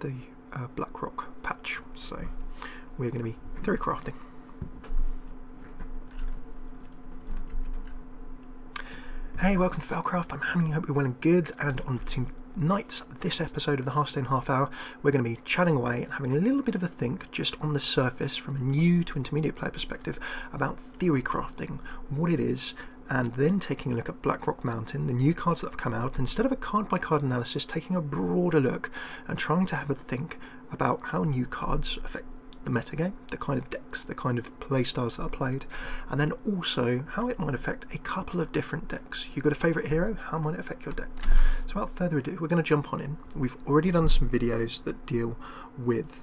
the black rock patch, so we're going to be theory crafting. Hey, welcome to Felcraft. I'm Hamming, hope you're well and good, and on tonight's this episode of the Hearthstone Half Hour we're going to be chatting away and having a little bit of a think just on the surface from a new to intermediate player perspective about theory crafting, what it is, and then taking a look at Blackrock Mountain, the new cards that have come out, instead of a card by card analysis, taking a broader look and trying to have a think about how new cards affect the metagame, the kind of decks, the kind of playstyles that are played, and then also how it might affect a couple of different decks. You've got a favourite hero, how might it affect your deck? So without further ado, we're going to jump on in. We've already done some videos that deal with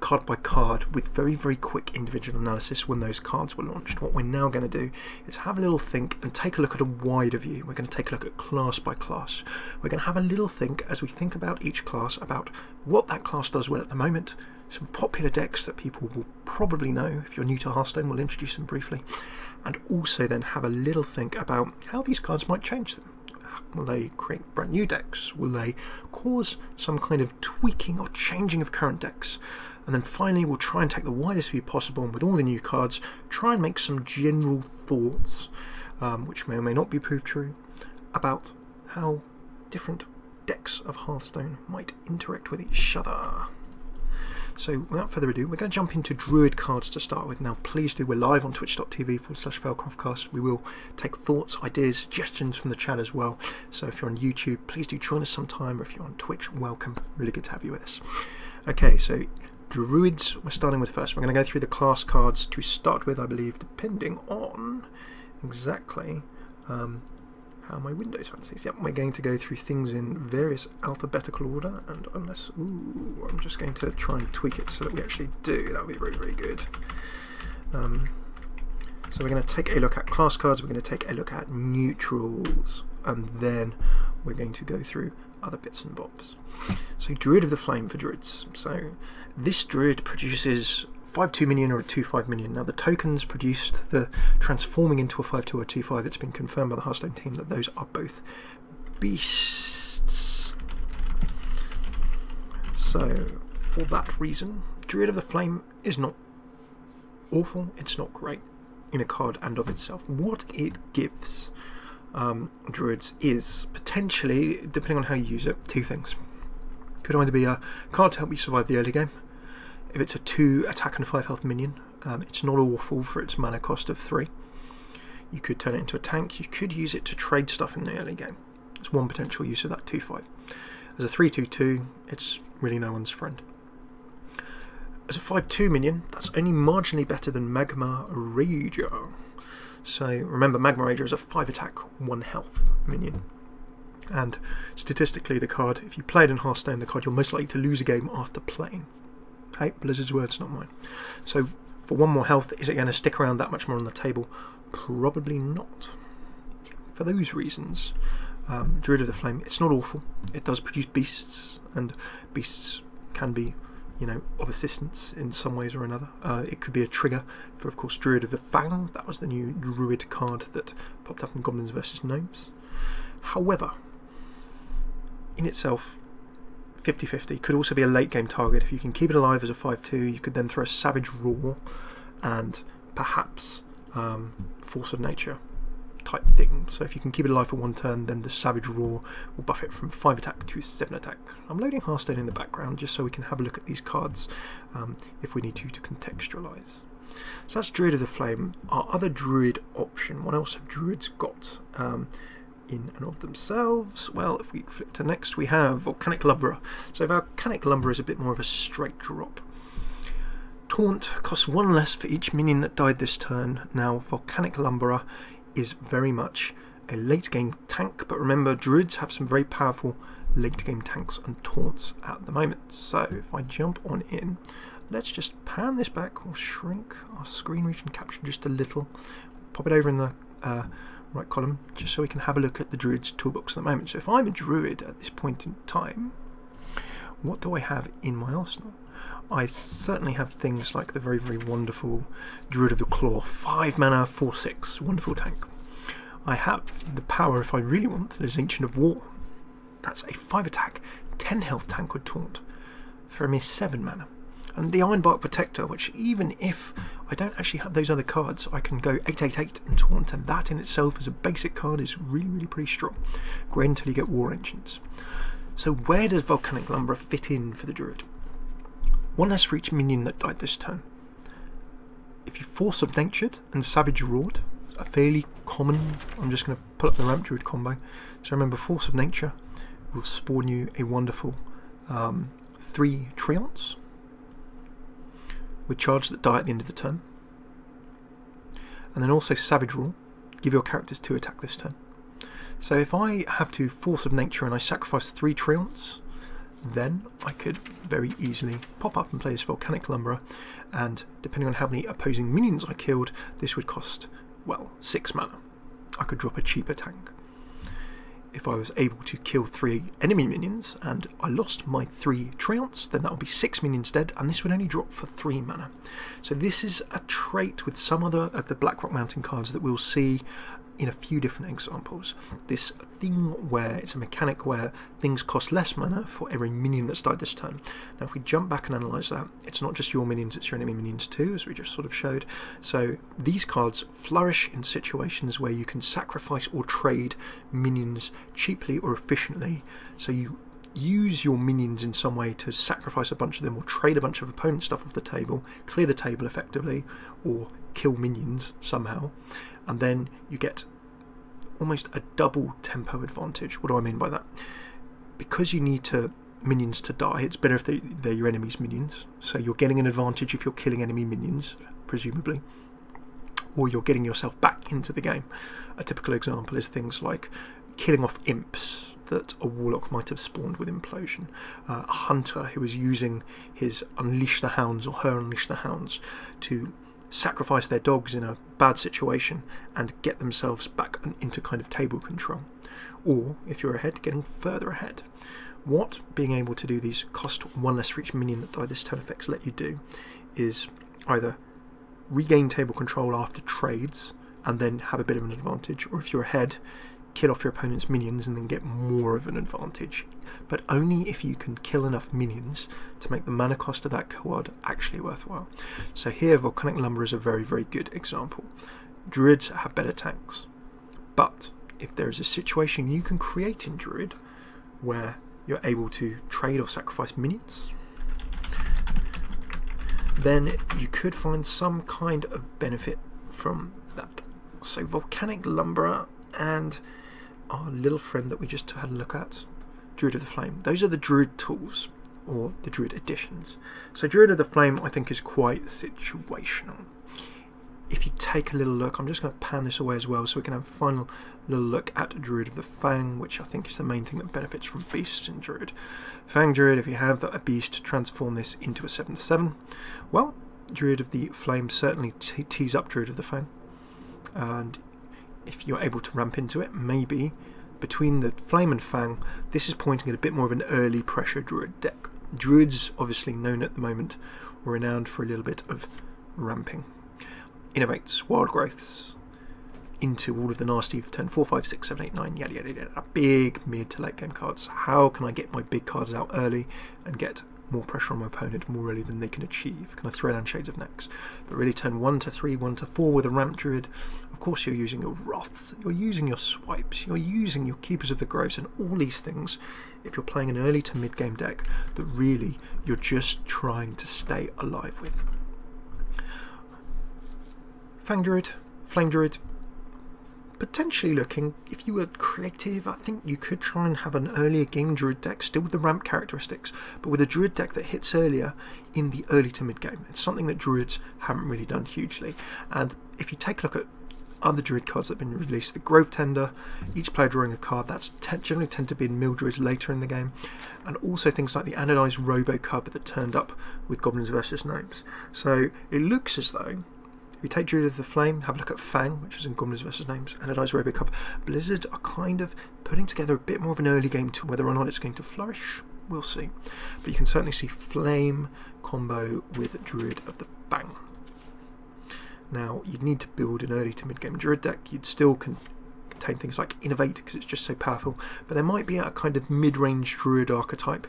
card by card with very quick individual analysis when those cards were launched. What we're now going to do is have a little think and take a look at a wider view. We're going to take a look at class by class. We're going to have a little think as we think about each class about what that class does well at the moment, some popular decks that people will probably know. If you're new to Hearthstone, we'll introduce them briefly, and also then have a little think about how these cards might change them. Will they create brand new decks? Will they cause some kind of tweaking or changing of current decks? And then finally we'll try and take the widest view possible, and with all the new cards try and make some general thoughts, which may or may not be proved true, about how different decks of Hearthstone might interact with each other. So without further ado, we're going to jump into Druid cards to start with. Now please do, we're live on twitch.tv/Felcraftcast. We will take thoughts, ideas, suggestions from the chat as well. So if you're on YouTube, please do join us sometime, or if you're on Twitch, welcome. Really good to have you with us. Okay, so Druids we're starting with first. We're going to go through the class cards to start with, I believe, depending on exactly how my Windows fancies. Yep, we're going to go through things in various alphabetical order, and unless, ooh, I'm just going to try and tweak it so that we actually do. That would be very good. So we're going to take a look at class cards, we're going to take a look at neutrals, and then we're going to go through other bits and bobs. So Druid of the Flame for Druids. So this Druid produces 5/2 minion or a 2/5 minion. Now the tokens produced, the transforming into a 5/2 or 2/5, it's been confirmed by the Hearthstone team that those are both beasts. So for that reason, Druid of the Flame is not awful, it's not great in a card and of itself. What it gives Druids is potentially, depending on how you use it, two things. Could either be a card to help you survive the early game. If it's a 2 attack and 5 health minion, it's not awful for its mana cost of 3. You could turn it into a tank. You could use it to trade stuff in the early game. It's one potential use of that 2/5. As a 3/2/2, it's really no one's friend. As a 5/2 minion, that's only marginally better than Magma Rager. So remember, Magma Rager is a 5 attack, 1 health minion. And statistically, the card, if you play it in Hearthstone, the card you're most likely to lose a game after playing. Hey, Blizzard's words, not mine. So for 1 more health, is it going to stick around that much more on the table? Probably not. For those reasons, Druid of the Flame, it's not awful. It does produce beasts, and beasts can be, you know, of assistance in some ways or another. It could be a trigger for, of course, Druid of the Fang. That was the new Druid card that popped up in Goblins vs. Gnomes. However, in itself, 50/50. Could also be a late game target. If you can keep it alive as a 5/2, you could then throw a Savage Roar and perhaps Force of Nature type thing. So if you can keep it alive for 1 turn, then the Savage Roar will buff it from 5 attack to 7 attack. I'm loading Hearthstone in the background just so we can have a look at these cards if we need to contextualise. So that's Druid of the Flame. Our other Druid option, what else have Druids got in and of themselves? Well, if we flip to next, we have Volcanic Lumberer. So Volcanic Lumberer is a bit more of a straight drop. Taunt costs 1 less for each minion that died this turn. Now Volcanic Lumberer is very much a late game tank, but remember, Druids have some very powerful late game tanks and taunts at the moment. So if I jump on in, let's just pan this back. We'll shrink our screen reach and capture just a little, pop it over in the right column, just so we can have a look at the Druid's toolbox at the moment. So if I'm a Druid at this point in time, what do I have in my arsenal? I certainly have things like the very wonderful Druid of the Claw, 5 mana, 4/6, wonderful tank. I have the power, if I really want, there's Ancient of War. That's a 5 attack, 10 health Tanquid Taunt for a mere 7 mana. And the Ironbark Protector, which even if I don't actually have those other cards, I can go 8/8/8 and Taunt, and that in itself as a basic card is really pretty strong. Great until you get War Engines. So where does Volcanic Penumbra fit in for the Druid? One less for each minion that died this turn. If you force Obdentured and Savage Roared, a fairly common, I'm just going to put up the Ramp Druid combo. So remember, Force of Nature will spawn you a wonderful 3 Treants with charge that die at the end of the turn. And then also Savage Roar, give your characters 2 attack this turn. So if I have to Force of Nature and I sacrifice 3 Treants, then I could very easily pop up and play this Volcanic Penumbra, and depending on how many opposing minions I killed, this would cost, well, 6 mana. I could drop a cheaper tank. If I was able to kill 3 enemy minions and I lost my 3 Treants, then that would be 6 minions dead, and this would only drop for 3 mana. So this is a trait with some other of the Blackrock Mountain cards that we'll see in a few different examples. This thing where it's a mechanic where things cost less mana for every minion that's died this turn. Now if we jump back and analyse that, it's not just your minions, it's your enemy minions too, as we just sort of showed. So these cards flourish in situations where you can sacrifice or trade minions cheaply or efficiently. So you use your minions in some way to sacrifice a bunch of them or trade a bunch of opponent stuff off the table, clear the table effectively, or kill minions somehow, and then you get almost a double tempo advantage. What do I mean by that? Because you need minions to die, it's better if they're your enemy's minions, so you're getting an advantage if you're killing enemy minions, presumably, or you're getting yourself back into the game. A typical example is things like killing off imps that a warlock might have spawned with Implosion, a hunter who was using his Unleash the Hounds or her Unleash the Hounds to sacrifice their dogs in a bad situation and get themselves back into kind of table control. Or, if you're ahead, getting further ahead. What being able to do these cost 1 less for each minion that die this turn effects let you do is either regain table control after trades and then have a bit of an advantage, or if you're ahead, kill off your opponent's minions and then get more of an advantage, but only if you can kill enough minions to make the mana cost of that card actually worthwhile. So here Volcanic Penumbra is a very good example. Druids have better tanks, but if there is a situation you can create in Druid where you're able to trade or sacrifice minions, then you could find some kind of benefit from that. So Volcanic Penumbra and our little friend that we just had a look at, Druid of the Flame. Those are the Druid tools, or the Druid additions. So Druid of the Flame, I think, is quite situational. If you take a little look, I'm just going to pan this away as well so we can have a final little look at Druid of the Fang, which I think is the main thing that benefits from beasts in Druid. Fang Druid, if you have a beast, transform this into a 7/7. Well, Druid of the Flame certainly tees up Druid of the Fang, and if you're able to ramp into it, maybe between the Flame and Fang, this is pointing at a bit more of an early pressure Druid deck. Druids, obviously known at the moment, were renowned for a little bit of ramping. Innovates, Wild Growths, into all of the nasty turn 4, 5, 6, 7, 8, 9, yada, yada, yada. Big mid to late game cards. How can I get my big cards out early and get more pressure on my opponent more early than they can achieve? Can I throw down Shades of Naxx? But really turn 1 to 3, 1 to 4 with a Ramp Druid, of course you're using your Wraths, you're using your Swipes, you're using your Keepers of the Groves, and all these things, if you're playing an early to mid game deck, that really you're just trying to stay alive with. Fang Druid, Flame Druid, potentially looking, if you were creative, I think you could try and have an earlier game Druid deck, still with the ramp characteristics, but with a Druid deck that hits earlier in the early to mid game. It's something that Druids haven't really done hugely. And if you take a look at other Druid cards that have been released, the Grove Tender, each player drawing a card, that's generally tend to be in mill Druids later in the game, and also things like the anodized Robo Cub that turned up with Goblins vs Gnomes. So it looks as though we take Druid of the Flame, have a look at Fang, which is in Goblins vs Gnomes, Anodized Robo Cub. Blizzard are kind of putting together a bit more of an early game to whether or not it's going to flourish, we'll see. But you can certainly see Flame combo with Druid of the Fang. Now, you'd need to build an early to mid-game Druid deck. You'd still can dictate things like innovate, because it's just so powerful. But there might be a kind of mid-range druid archetype.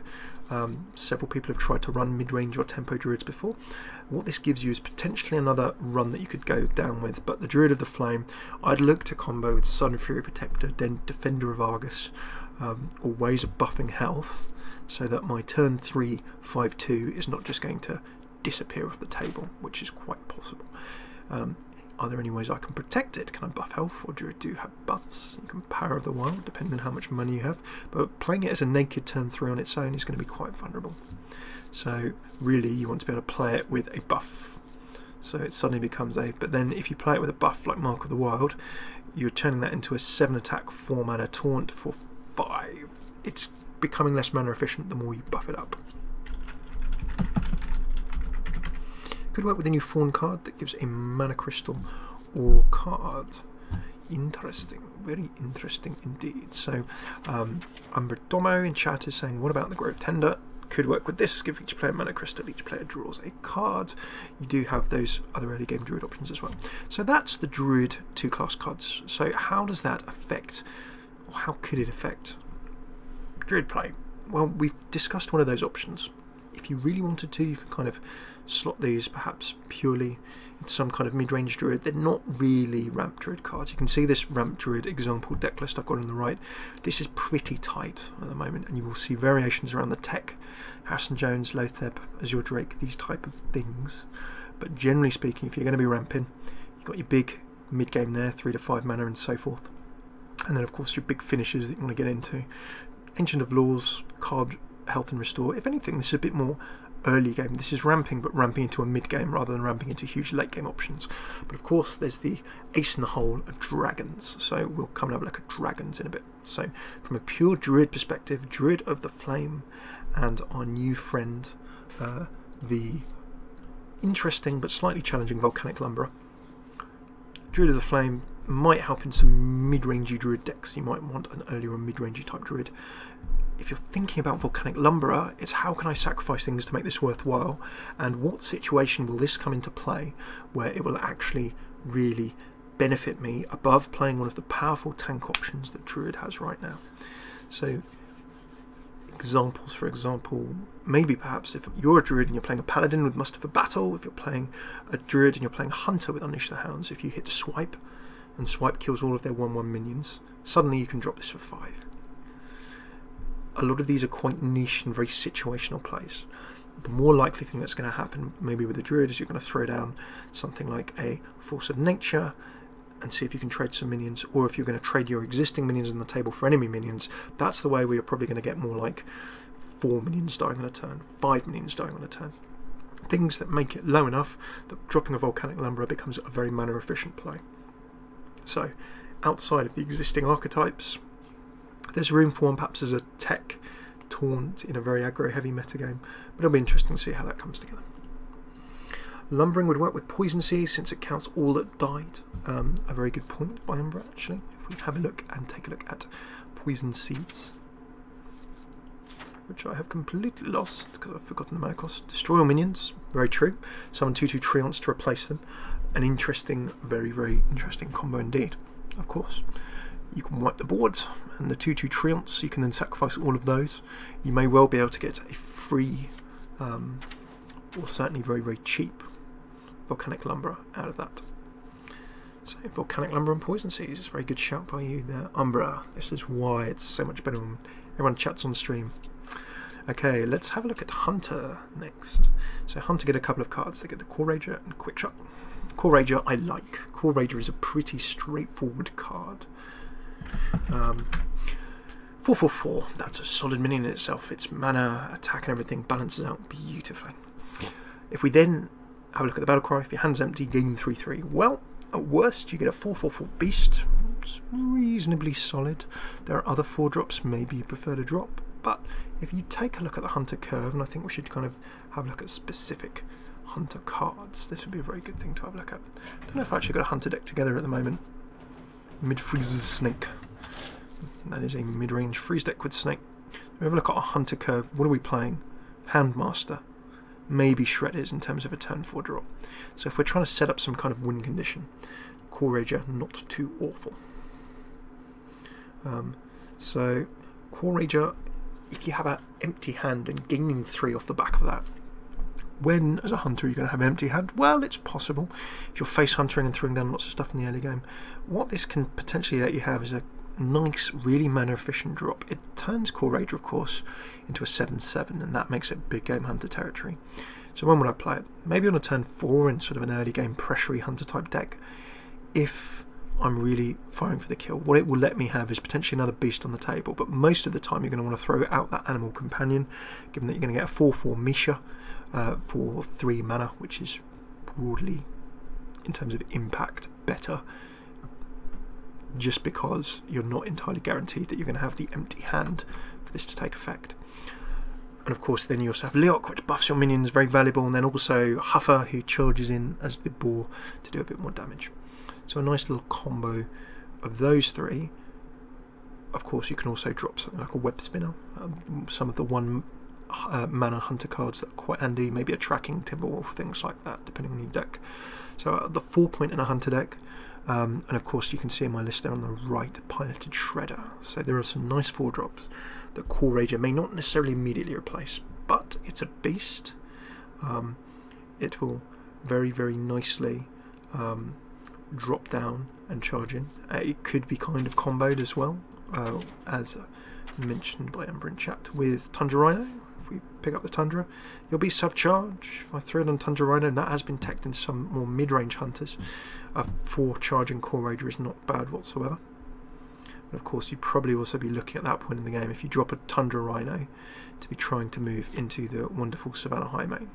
Several people have tried to run mid-range or tempo druids before. What this gives you is potentially another run that you could go down with, but the Druid of the Flame, I'd look to combo with Sudden Fury Protector, then Defender of Argus, or ways of buffing health, so that my turn 3, 5-2 is not just going to disappear off the table, which is quite possible. Are there any ways I can protect it? Can I buff health, or do you have buffs? You can Power of the Wild, depending on how much money you have. But playing it as a naked turn 3 on its own is going to be quite vulnerable. So really you want to be able to play it with a buff. So it suddenly becomes a... But then if you play it with a buff like Mark of the Wild, you're turning that into a 7 attack, 4 mana taunt for 5. It's becoming less mana efficient the more you buff it up. Could work with a new Fawn card that gives a mana crystal or card. Interesting, very interesting indeed. So Umbra Domo in chat is saying, what about the Grove Tender? Could work with this, give each player a mana crystal, each player draws a card. You do have those other early game druid options as well. So that's the druid 2 class cards. So how does that affect, or how could it affect druid play? Well, we've discussed one of those options. If you really wanted to, you could kind of slot these perhaps purely in some kind of mid-range druid. They're not really ramp druid cards. You can see this ramp druid example deck list I've got on the right. This is pretty tight at the moment, and you will see variations around the tech. Harrison Jones, Lotheb, Azure Drake, these type of things. But generally speaking, if you're going to be ramping, you've got your big mid-game there, 3 to 5 mana and so forth. And then of course your big finishes that you want to get into. Ancient of Laws, card health and restore. If anything, this is a bit more early game. This is ramping, but ramping into a mid game rather than ramping into huge late game options. But of course there's the ace in the hole of dragons, so we'll come and have a look at dragons in a bit. So from a pure druid perspective, Druid of the Flame and our new friend, the interesting but slightly challenging Volcanic Lumberer. Druid of the Flame might help in some mid-rangey druid decks. You might want an earlier or mid-rangey type druid. If you're thinking about Volcanic Lumberer, it's how can I sacrifice things to make this worthwhile, and what situation will this come into play where it will actually really benefit me above playing one of the powerful tank options that Druid has right now. So examples, for example, maybe perhaps if you're a Druid and you're playing a Paladin with Muster for Battle, if you're playing a Druid and you're playing a Hunter with Unleash the Hounds, if you hit Swipe and Swipe kills all of their 1/1 minions, suddenly you can drop this for 5. A lot of these are quite niche and very situational plays. The more likely thing that's going to happen maybe with a druid is you're going to throw down something like a Force of Nature and see if you can trade some minions, or if you're going to trade your existing minions on the table for enemy minions. That's the way where you're probably going to get more like 4 minions dying on a turn, 5 minions dying on a turn. Things that make it low enough that dropping a Volcanic Lumberer becomes a very mana efficient play. So outside of the existing archetypes, there's room for one perhaps as a tech taunt in a very aggro heavy metagame, but it'll be interesting to see how that comes together. Lumbering would work with Poison Sea since it counts all that died. A very good point by Umbra actually. If we have a look and take a look at Poison Seeds, which I have completely lost because I've forgotten the mana cost. Destroy all minions, very true. Summon 2/2 Treants to replace them. An interesting, very, very interesting combo indeed, of course. You can wipe the board, and the 2/2 Treants, you can then sacrifice all of those. You may well be able to get a free, or certainly very, very cheap Volcanic Lumberer out of that. So Volcanic Lumberer and Poison Seeds is a very good shout by you there, Umbra. This is why it's so much better when everyone chats on stream. Okay, let's have a look at Hunter next. So Hunter get a couple of cards. They get the Core Rager and Quick Shot. Core Rager I like. Core Rager is a pretty straightforward card. 4/4/4, that's a solid minion in itself. Its mana, attack and everything balances out beautifully. If we then have a look at the battle cry, if your hand's empty, gain 3/3. Well, at worst you get a 4/4/4 beast. It's reasonably solid. There are other 4-drops maybe you prefer to drop, but if you take a look at the Hunter curve, and I think we should kind of have a look at specific Hunter cards, this would be a very good thing to have a look at. I don't know if I actually got a Hunter deck together at the moment. Mid-freeze with Snake. That is a mid-range freeze deck with Snake. We have a look at our Hunter curve. What are we playing? Houndmaster. Maybe Shredders in terms of a turn 4 drop. So if we're trying to set up some kind of win condition, Core Rager, not too awful. So Core Rager, if you have an empty hand and gaining 3 off the back of that, when as a hunter you're going to have an empty hand, well, it's possible if you're face huntering and throwing down lots of stuff in the early game. What this can potentially let you have is a nice, really mana efficient drop. It turns Core Rager, of course, into a 7/7, and that makes it big game hunter territory. So when would I play it? Maybe on a turn 4 in sort of an early game pressury hunter type deck, if I'm really firing for the kill. What it will let me have is potentially another beast on the table, but most of the time you're going to want to throw out that animal companion, given that you're going to get a 4/4 Misha for 3 mana, which is broadly, in terms of impact, better, just because you're not entirely guaranteed that you're going to have the empty hand for this to take effect. And of course then you also have Leok, which buffs your minions, very valuable, and then also Huffer, who charges in as the boar to do a bit more damage. So a nice little combo of those 3. Of course you can also drop something like a Web Spinner, some of the 1 mana hunter cards that are quite handy, maybe a Tracking Timberwolf, things like that, depending on your deck. So the 4-point in a hunter deck, and of course you can see in my list there on the right, Piloted Shredder. So there are some nice 4 drops that Core Rager may not necessarily immediately replace, but it's a beast. It will very, very nicely drop down and charge in. It could be kind of comboed as well, as mentioned by Ember in chat, with Tundra Rhino. If we pick up the Tundra, you'll be sub-charge. If I throw it on Tundra Rhino, and that has been teched in some more mid-range hunters, for charging Core Rager is not bad whatsoever. And of course, you'd probably also be looking at that point in the game, if you drop a Tundra Rhino, to be trying to move into the wonderful Savannah High main,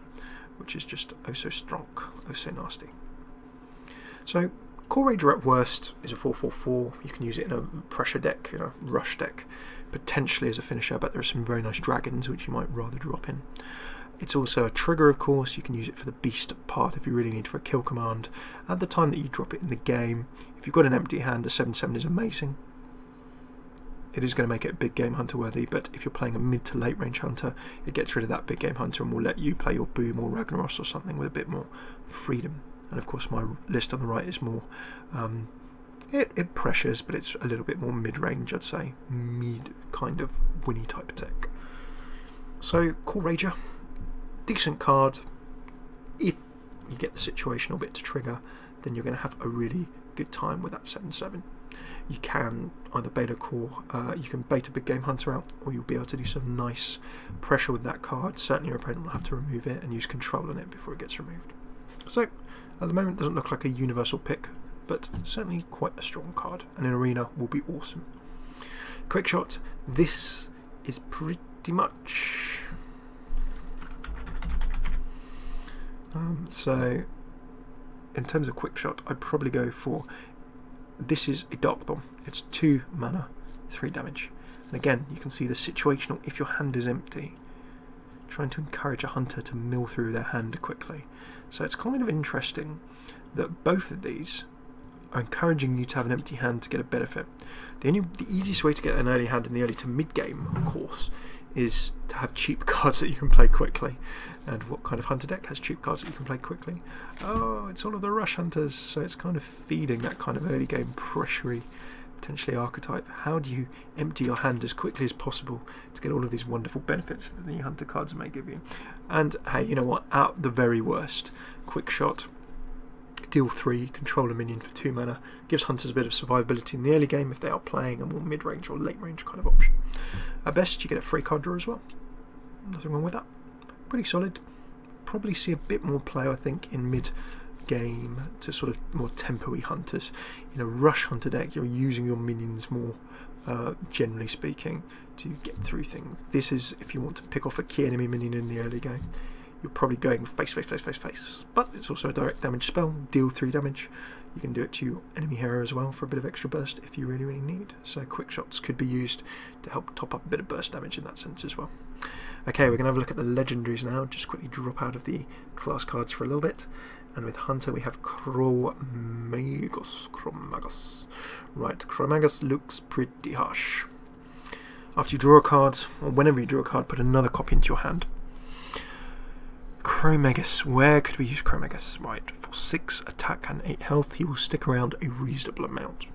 which is just oh so strong, oh so nasty. So Core Rager at worst is a 4/4/4. You can use it in a pressure deck, you know, rush deck, potentially as a finisher, but there are some very nice dragons which you might rather drop in. It's also a trigger, of course. You can use it for the beast part if you really need for a kill command. At the time that you drop it in the game, if you've got an empty hand, a 7/7 is amazing. It is going to make it big game hunter worthy, but if you're playing a mid to late range hunter, it gets rid of that big game hunter and will let you play your Boom or Ragnaros or something with a bit more freedom. And of course my list on the right is more, it pressures, but it's a little bit more mid-range, I'd say, mid kind of Winnie type tech. So Core Rager, decent card. If you get the situational bit to trigger, then you're going to have a really good time with that 7/7. You can either beta core, you can beta big game hunter out, or you'll be able to do some nice pressure with that card. Certainly your opponent will have to remove it and use control on it before it gets removed. So at the moment it doesn't look like a universal pick, but certainly quite a strong card, and in arena will be awesome. Quick shot, this is pretty much so in terms of quick shot, I'd probably go for, this is a Dark Bomb. It's 2 mana 3 damage, and again you can see the situational. If your hand is empty, trying to encourage a hunter to mill through their hand quickly. So it's kind of interesting that both of these are encouraging you to have an empty hand to get a benefit. The easiest way to get an early hand in the early to mid game, of course, is to have cheap cards that you can play quickly. And what kind of hunter deck has cheap cards that you can play quickly? Oh, it's all of the rush hunters, so it's kind of feeding that kind of early game pressury, potentially archetype. How do you empty your hand as quickly as possible to get all of these wonderful benefits that the hunter cards may give you? And hey, you know what, at the very worst, quick shot, deal 3, control a minion for 2 mana, gives hunters a bit of survivability in the early game if they are playing a more mid-range or late-range kind of option. At best you get a free card draw as well, nothing wrong with that. Pretty solid. Probably see a bit more play, I think, in mid game to sort of more tempo-y hunters. In a rush hunter deck you're using your minions more, generally speaking, to get through things. This is if you want to pick off a key enemy minion in the early game, you're probably going face, but it's also a direct damage spell, deal 3 damage. You can do it to your enemy hero as well for a bit of extra burst if you really, really need. So quick shots could be used to help top up a bit of burst damage in that sense as well. Okay, we're going to have a look at the legendaries now, just quickly drop out of the class cards for a little bit. And with Hunter we have Chromagus. Right, Chromagus looks pretty harsh. After you draw a card, or whenever you draw a card, put another copy into your hand. Chromagus, where could we use Chromagus? Right, for 6 attack and 8 health, he will stick around a reasonable amount.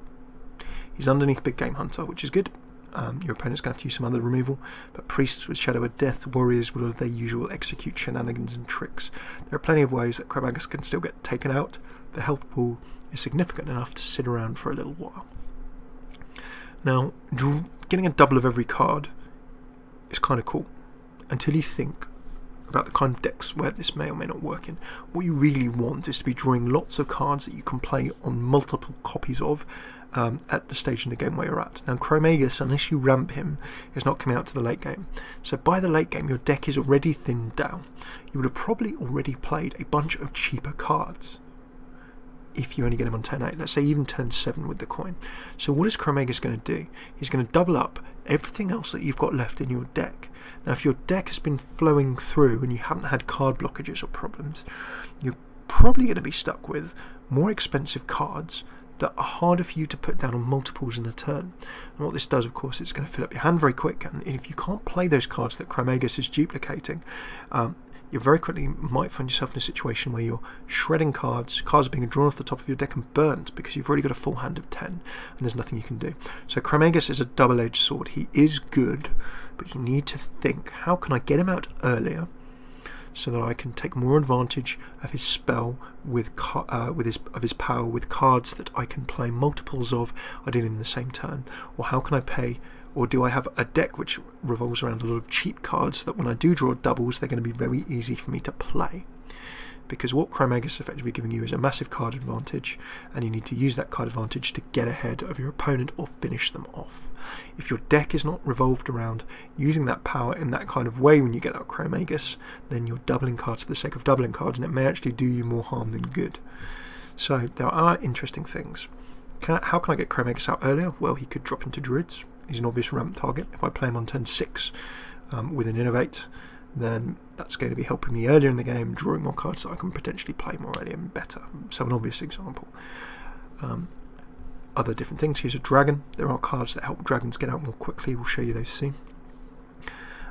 He's underneath Big Game Hunter, which is good. Your opponent's going to have to use some other removal, but priests with Shadow of Death, warriors with all of their usual execute shenanigans and tricks. There are plenty of ways that Krabagus can still get taken out. The health pool is significant enough to sit around for a little while. Now, getting a double of every card is kind of cool, until you think about the kind of decks where this may or may not work in. What you really want is to be drawing lots of cards that you can play on multiple copies of at the stage in the game where you're at. Now Chromagus, unless you ramp him, is not coming out to the late game. So by the late game your deck is already thinned down. You would have probably already played a bunch of cheaper cards if you only get him on turn 8, let's say even turn 7 with the coin. So what is Chromagus going to do? He's going to double up everything else that you've got left in your deck. Now if your deck has been flowing through and you haven't had card blockages or problems, you're probably going to be stuck with more expensive cards that are harder for you to put down on multiples in a turn. And what this does, of course, it's going to fill up your hand very quick, and if you can't play those cards that Chromagus is duplicating, you very quickly might find yourself in a situation where you're shredding cards are being drawn off the top of your deck and burnt because you've already got a full hand of 10 and there's nothing you can do. So Chromagus is a double-edged sword. He is good, but you need to think, how can I get him out earlier so that I can take more advantage of his spell of his power with cards that I can play multiples of ideally in the same turn? Or how can I pay, or do I have a deck which revolves around a lot of cheap cards so that when I do draw doubles they're going to be very easy for me to play? Because what Chromagus is effectively giving you is a massive card advantage, and you need to use that card advantage to get ahead of your opponent or finish them off. If your deck is not revolved around using that power in that kind of way when you get out Chromagus, then you're doubling cards for the sake of doubling cards, and it may actually do you more harm than good. So there are interesting things. How can I get Chromagus out earlier? Well, he could drop into Druids. He's an obvious ramp target. If I play him on turn 6 with an Innovate, then that's going to be helping me earlier in the game, drawing more cards that I can potentially play more early and better. So an obvious example. Other different things. Here's a dragon. There are cards that help dragons get out more quickly. We'll show you those soon.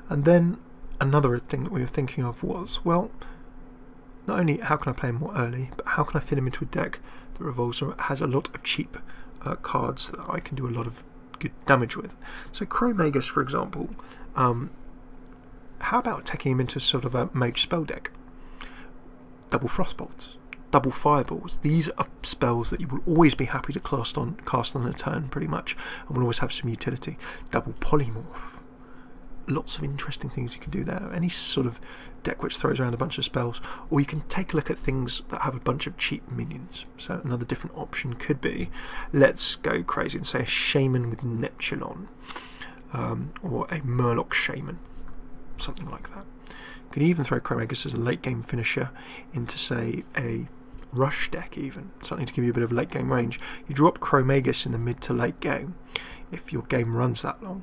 And then another thing that we were thinking of was, well, not only how can I play him more early, but how can I fit him into a deck that revolves around, has a lot of cheap cards that I can do a lot of good damage with. So Chromagus, for example, how about taking him into sort of a mage spell deck? Double Frostbolts, double Fireballs. These are spells that you will always be happy to cast on a turn, pretty much, and will always have some utility. Double Polymorph. Lots of interesting things you can do there. Any sort of deck which throws around a bunch of spells, or you can take a look at things that have a bunch of cheap minions. So another different option could be, let's go crazy and say a Shaman with Neptulon, or a Murloc Shaman. Something like that. You could even throw Chromagus as a late game finisher into, say, a rush deck, even something to give you a bit of late game range. You drop Chromagus in the mid to late game if your game runs that long,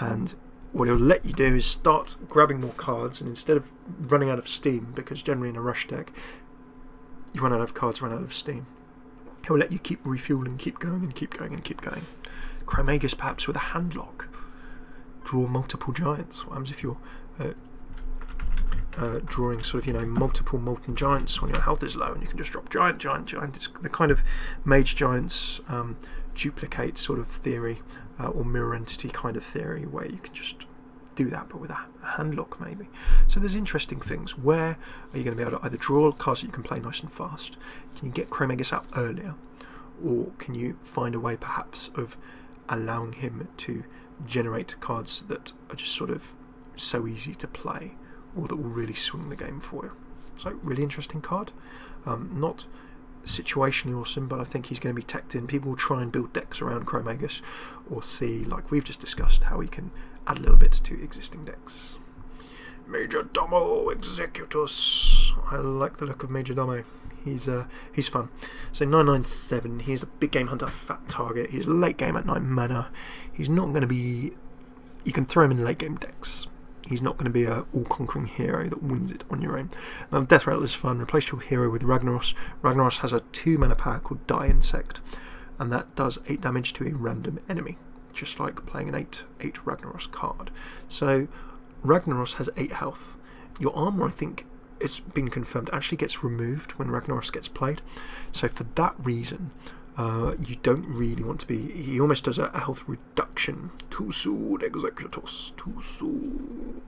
and what it'll let you do is start grabbing more cards, and instead of running out of steam, because generally in a rush deck you run out of cards, run out of steam, it'll let you keep refueling, keep going and keep going and keep going. Chromagus perhaps with a handlock. Draw multiple giants. What happens if you're drawing sort of, you know, multiple molten giants when your health is low, and you can just drop giant, giant, giant? It's the kind of mage giants duplicate sort of theory, or mirror entity kind of theory, where you can just do that but with a handlock maybe. So there's interesting things. Where are you going to be able to either draw cards that you can play nice and fast? Can you get Chromagus out earlier? Or can you find a way perhaps of allowing him to generate cards that are just sort of so easy to play, or that will really swing the game for you? So really interesting card. Not situationally awesome, but I think he's going to be tacked in. People will try and build decks around Chromagus, or see, like we've just discussed, how he can add a little bit to existing decks. Major Domo Executus. I like the look of Major Domo. He's fun. So 9/7, he's a big game hunter, fat target. He's late game at 9 mana. He's not going to be... you can throw him in late game decks. He's not going to be an all-conquering hero that wins it on your own. Now Death Rattle is fun. Replace your hero with Ragnaros. Ragnaros has a 2 mana power called Die Insect, and that does 8 damage to a random enemy, just like playing an 8/8 Ragnaros card. So Ragnaros has 8 health. Your armor, I think, it's been confirmed, actually gets removed when Ragnaros gets played. So for that reason, You don't really want to be... He almost does a health reduction. Too soon, Executus. Too soon.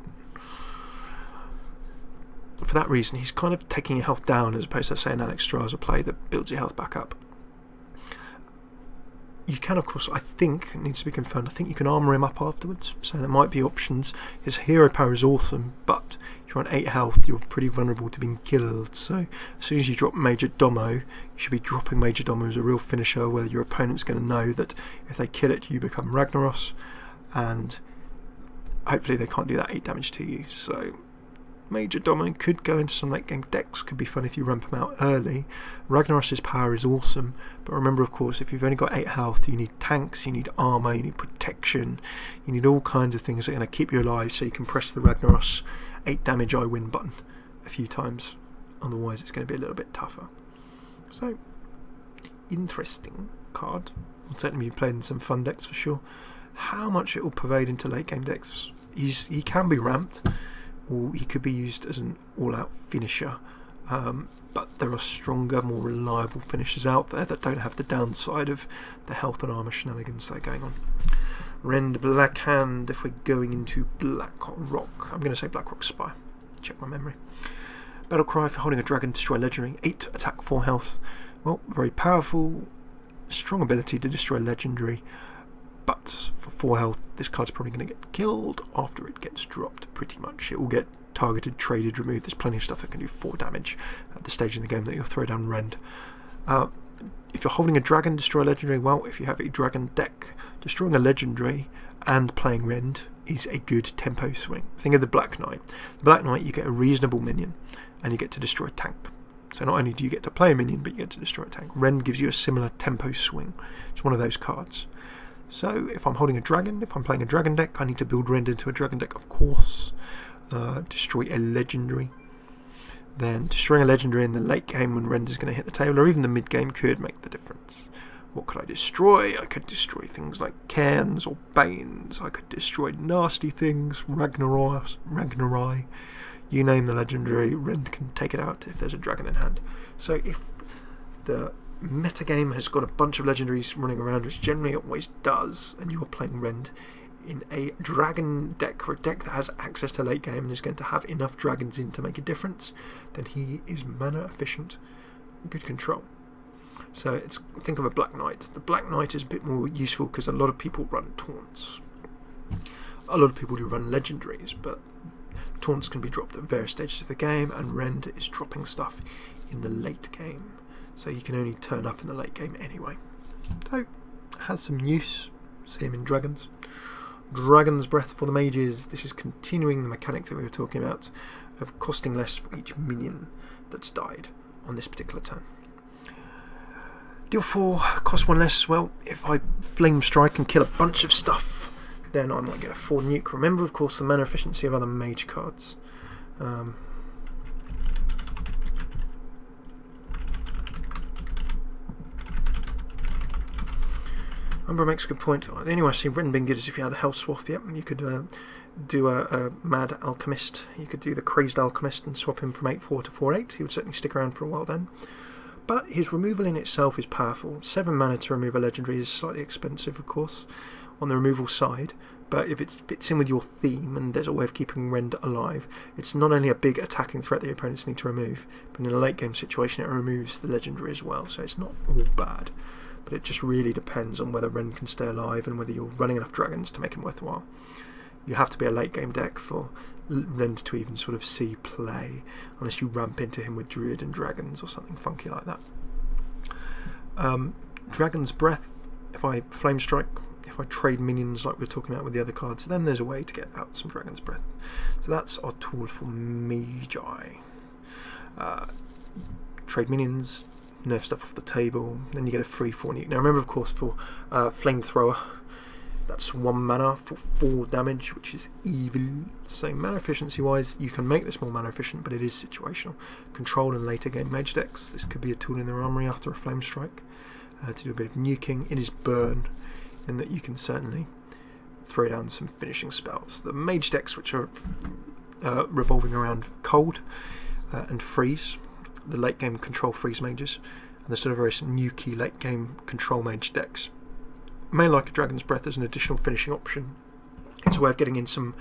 For that reason, he's kind of taking your health down as opposed to, say, an Alexstrasza play that builds your health back up. You can, of course, I think, it needs to be confirmed, I think you can armour him up afterwards, so there might be options. His hero power is awesome, but if you're on 8 health, you're pretty vulnerable to being killed, so as soon as you drop Major Domo, you should be dropping Major Domo as a real finisher, where your opponent's going to know that if they kill it, you become Ragnaros, and hopefully they can't do that 8 damage to you, so... Major Domo could go into some late game decks, could be fun if you ramp him out early. Ragnaros' power is awesome, but remember, of course, if you've only got 8 health, you need tanks, you need armour, you need protection, you need all kinds of things that are going to keep you alive, so you can press the Ragnaros 8 damage I win button a few times, otherwise it's going to be a little bit tougher. So, interesting card. I'll certainly be playing some fun decks for sure. How much it will pervade into late game decks, he can be ramped, or he could be used as an all-out finisher, but there are stronger, more reliable finishers out there that don't have the downside of the health and armour shenanigans that are going on. Rend Blackhand, if we're going into Blackrock. I'm going to say Blackrock Spire. Check my memory. Battlecry, if you're holding a dragon, destroy legendary. 8 attack, 4 health. Well, very powerful, strong ability to destroy legendary. But for 4 health, this card's probably going to get killed after it gets dropped, pretty much. It will get targeted, traded, removed. There's plenty of stuff that can do 4 damage at the stage in the game that you'll throw down Rend. If you're holding a dragon, destroy a legendary. Well, if you have a dragon deck, destroying a legendary and playing Rend is a good tempo swing. Think of the Black Knight. The Black Knight, you get a reasonable minion, and you get to destroy a tank. So not only do you get to play a minion, but you get to destroy a tank. Rend gives you a similar tempo swing. It's one of those cards. So if I'm holding a dragon, if I'm playing a dragon deck, I need to build Rend into a dragon deck, of course. Destroy a legendary. Then destroying a legendary in the late game when Rend is going to hit the table, or even the mid game, could make the difference. What could I destroy? I could destroy things like Cairns or Banes. I could destroy nasty things, Ragnarai. You name the legendary, Rend can take it out if there's a dragon in hand. So if the metagame has got a bunch of legendaries running around, which generally it always does, and you're playing Rend in a dragon deck, or a deck that has access to late game and is going to have enough dragons in to make a difference, then he is mana efficient, good control. So it's, think of a Black Knight. The Black Knight is a bit more useful because a lot of people run taunts. A lot of people do run legendaries, but taunts can be dropped at various stages of the game, and Rend is dropping stuff in the late game. So you can only turn up in the late game anyway. So, has some use. See him in Dragons. Dragon's Breath for the Mages. This is continuing the mechanic that we were talking about of costing less for each minion that's died on this particular turn. Deal 4, cost 1 less. Well, if I Flame Strike and kill a bunch of stuff, then I might get a 4 nuke. Remember, of course, the mana efficiency of other mage cards. Umbra makes a good point. The only way I see Rend being good is if you have the Health Swap. Yep, you could do a Mad Alchemist. You could do the Crazed Alchemist and swap him from 8-4 to 4-8. He would certainly stick around for a while then. But his removal in itself is powerful. 7 mana to remove a legendary is slightly expensive, of course, on the removal side. But if it fits in with your theme and there's a way of keeping Rend alive, it's not only a big attacking threat that your opponents need to remove, but in a late game situation it removes the legendary as well, so it's not all bad. But it just really depends on whether Rend can stay alive and whether you're running enough dragons to make him worthwhile. You have to be a late game deck for Rend to even sort of see play, unless you ramp into him with Druid and Dragons or something funky like that. Dragon's Breath, if I Flame Strike, if I trade minions like we were talking about with the other cards, then there's a way to get out some Dragon's Breath. So that's our tool for Magi. Trade minions, nerf stuff off the table, then you get a free 4 nuke. Now remember, of course, for Flamethrower, that's 1 mana for 4 damage, which is evil. So mana efficiency wise, you can make this more mana efficient, but it is situational. Control in later game mage decks, this could be a tool in their armory after a Flame Strike to do a bit of nuking. It is burn, in that you can certainly throw down some finishing spells. The mage decks, which are revolving around cold and freeze, the late game control freeze mages, and the sort of various new key late game control mage decks. Main Like a Dragon's Breath is an additional finishing option. It's a way of getting in some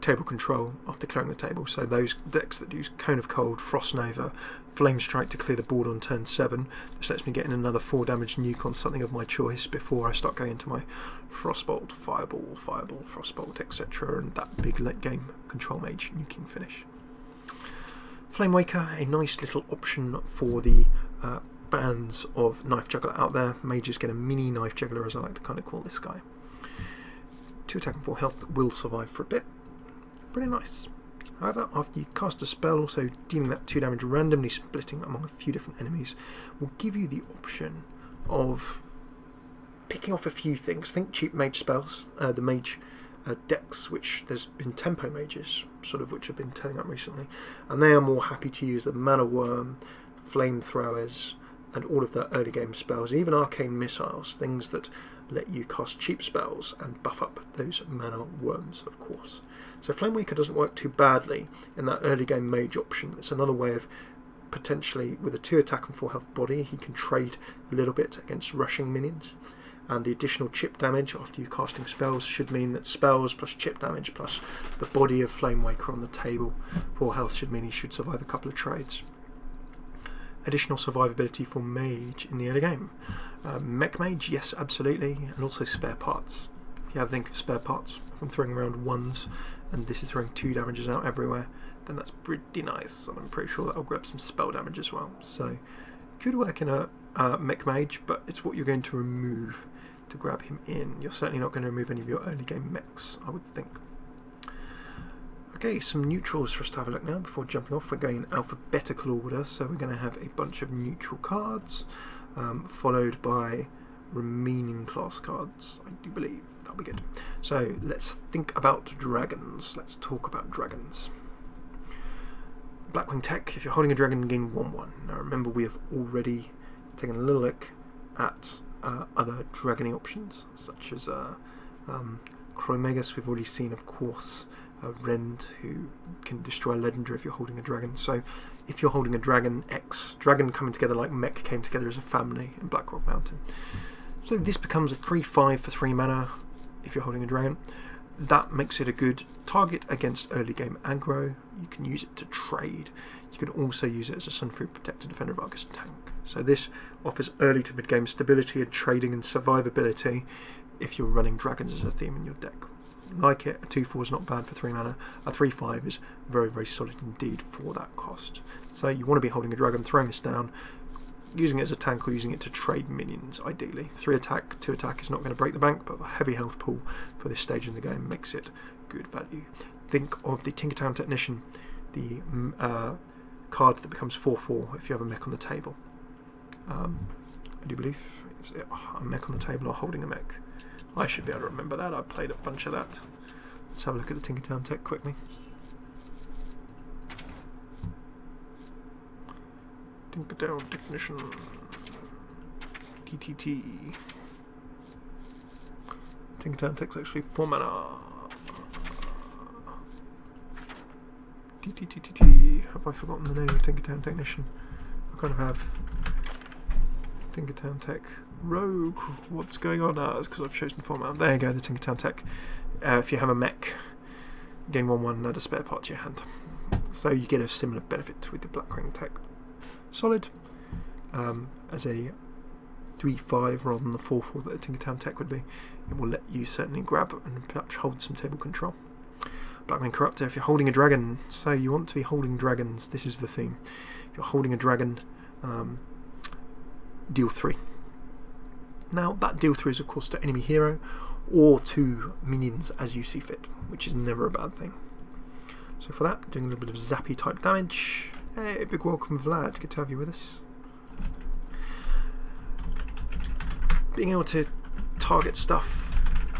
table control after clearing the table. So those decks that use Cone of Cold, Frost Nova, Flame Strike to clear the board on turn 7. This lets me get in another 4 damage nuke on something of my choice before I start going into my Frostbolt, Fireball, Fireball, Frostbolt, etc. and that big late game control mage nuking finish. Flame Waker, a nice little option for the fans of Knife Juggler out there. Mages get a mini Knife Juggler, as I like to kind of call this guy. 2 attack and 4 health that will survive for a bit. Pretty nice. However, after you cast a spell, also dealing that 2 damage randomly splitting among a few different enemies will give you the option of picking off a few things. Think cheap mage spells, the mage decks, which there's been tempo mages, sort of, which have been turning up recently, and they are more happy to use the Mana Worm, Flamethrowers, and all of their early game spells, even Arcane Missiles, things that let you cast cheap spells and buff up those Mana Worms, of course. So Flame Waker doesn't work too badly in that early game mage option. It's another way of potentially, with a 2 attack and 4 health body, he can trade a little bit against rushing minions, and the additional chip damage after you casting spells should mean that spells plus chip damage plus the body of Flame Waker on the table, 4 health, should mean he should survive a couple of trades. Additional survivability for mage in the early game. Mech mage, yes, absolutely, and also spare parts. If you have to think of spare parts, if I'm throwing around 1s and this is throwing 2 damages out everywhere, then that's pretty nice, and I'm pretty sure that'll grab some spell damage as well. So could work in a mech mage, but it's what you're going to remove to grab him in. You're certainly not going to remove any of your early game mechs, I would think. Okay, some neutrals for us to have a look now. Before jumping off, we're going in alphabetical order, so we're going to have a bunch of neutral cards, followed by remaining class cards, I do believe. That'll be good. So let's think about dragons. Let's talk about dragons. Blackwing Tech, if you're holding a dragon, gain 1/1. Now remember, we have already taken a little look at other dragony options, such as Chromagus, we've already seen, of course. Rend, who can destroy Legendary if you're holding a dragon. So if you're holding a dragon, dragon coming together like mech came together as a family in Blackrock Mountain. So this becomes a 3/5 for 3 mana if you're holding a dragon. That makes it a good target against early game aggro. You can use it to trade. You can also use it as a Sunfu Protector Defender of Argus tank. So this offers early to mid game stability and trading and survivability if you're running dragons as a theme in your deck. Like it, a 2/4 is not bad for 3 mana. A 3/5 is very, very solid indeed for that cost. So you want to be holding a dragon, throwing this down, using it as a tank or using it to trade minions, ideally. 3 attack, 2 attack is not going to break the bank, but a heavy health pool for this stage in the game makes it good value. Think of the Tinkertown Technician, the card that becomes 4/4 if you have a mech on the table. I do believe it's a mech on the table or holding a mech. I should be able to remember that, I played a bunch of that. Let's have a look at the Tinkertown Tech quickly. Tinkertown Technician. TTT. Tinkertown Tech's actually 4 mana. TTTTT. Have I forgotten the name of Tinkertown Technician? I kind of have. Tinkertown Tech. Rogue, what's going on? It's because I've chosen format. There you go, the Tinkertown Tech. If you have a mech, gain 1/1, add a spare part to your hand. So you get a similar benefit with the Blackwing Tech. Solid, as a 3/5 rather than the 4/4 that the Tinkertown Tech would be. It will let you certainly grab and perhaps hold some table control. Blackwing Corruptor, if you're holding a dragon, so you want to be holding dragons, this is the theme. If you're holding a dragon, deal 3. Now that deal 3 is of course to enemy hero or to minions as you see fit, which is never a bad thing. So for that, doing a little bit of zappy type damage. Hey, big welcome Vlad, good to have you with us. Being able to target stuff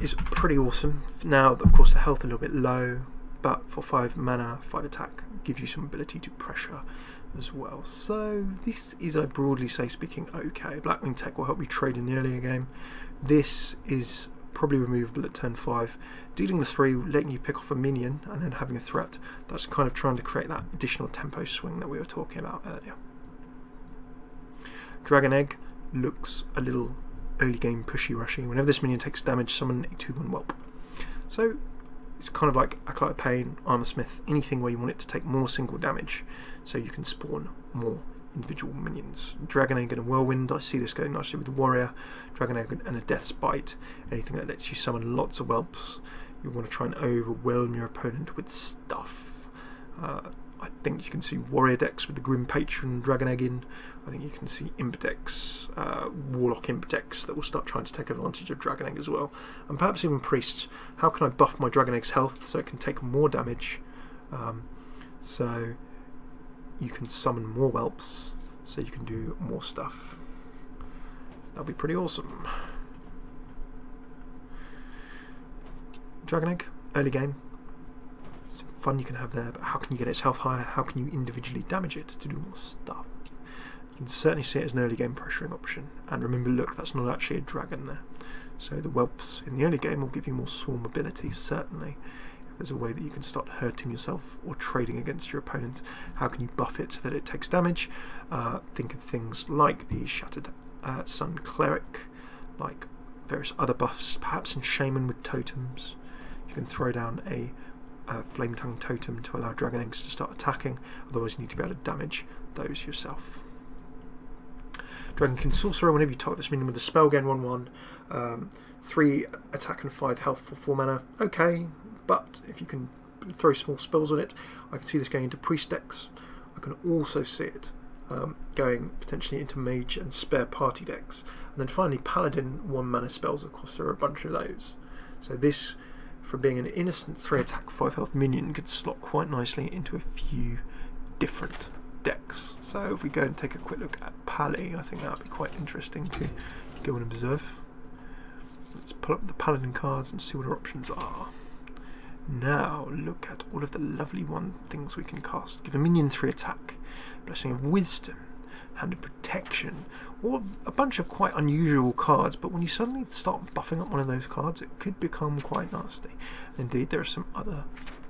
is pretty awesome. Now of course the health a little bit low, but for 5 mana, 5 attack, gives you some ability to pressure as well. So this is, I broadly say speaking, okay. Blackwing Tech will help you trade in the earlier game. This is probably removable at turn 5. Dealing the 3, letting you pick off a minion and then having a threat, that's kind of trying to create that additional tempo swing that we were talking about earlier. Dragon Egg looks a little early game pushy-rushy. Whenever this minion takes damage, summon a 2-1 Whelp. So it's kind of like Acolyte of Pain, Armor Smith, anything where you want it to take more single damage so you can spawn more individual minions. Dragon Egg and a Whirlwind, I see this going nicely with the Warrior. Dragon Egg and a Death's Bite, anything that lets you summon lots of Whelps. You want to try and overwhelm your opponent with stuff. I think you can see Warrior decks with the Grim Patron Dragon Egg in. I think you can see Imp decks, Warlock Imp decks that will start trying to take advantage of Dragon Egg as well. And perhaps even Priests. How can I buff my Dragon Egg's health so it can take more damage? So you can summon more Whelps, so you can do more stuff. That'll be pretty awesome. Dragon Egg, early game. Some fun you can have there, but how can you get its health higher? How can you individually damage it to do more stuff? You can certainly see it as an early game pressuring option. And remember, look, that's not actually a dragon there. So the Whelps in the early game will give you more swarm ability, certainly. If there's a way that you can start hurting yourself or trading against your opponent, how can you buff it so that it takes damage? Think of things like the Shattered Sun Cleric, like various other buffs, perhaps in Shaman with totems. You can throw down a Flame Tongue Totem to allow Dragon Eggs to start attacking, otherwise you need to be able to damage those yourself. Dragon Kin Sorcerer, whenever you target this minion with a spell, gain 1-1, 3 attack and 5 health for 4 mana. Okay, but if you can throw small spells on it, I can see this going into Priest decks. I can also see it going potentially into Mage and Spare Party decks. And then finally Paladin 1 mana spells, of course there are a bunch of those. So this, from being an innocent 3 attack 5 health minion, could slot quite nicely into a few different decks. So if we go and take a quick look at Pally, I think that would be quite interesting to go and observe. Let's pull up the Paladin cards and see what our options are. Now look at all of the lovely things we can cast. Give a minion 3 attack, Blessing of Wisdom, Hand of Protection, or a bunch of quite unusual cards, but when you suddenly start buffing up one of those cards, it could become quite nasty. Indeed, there are some other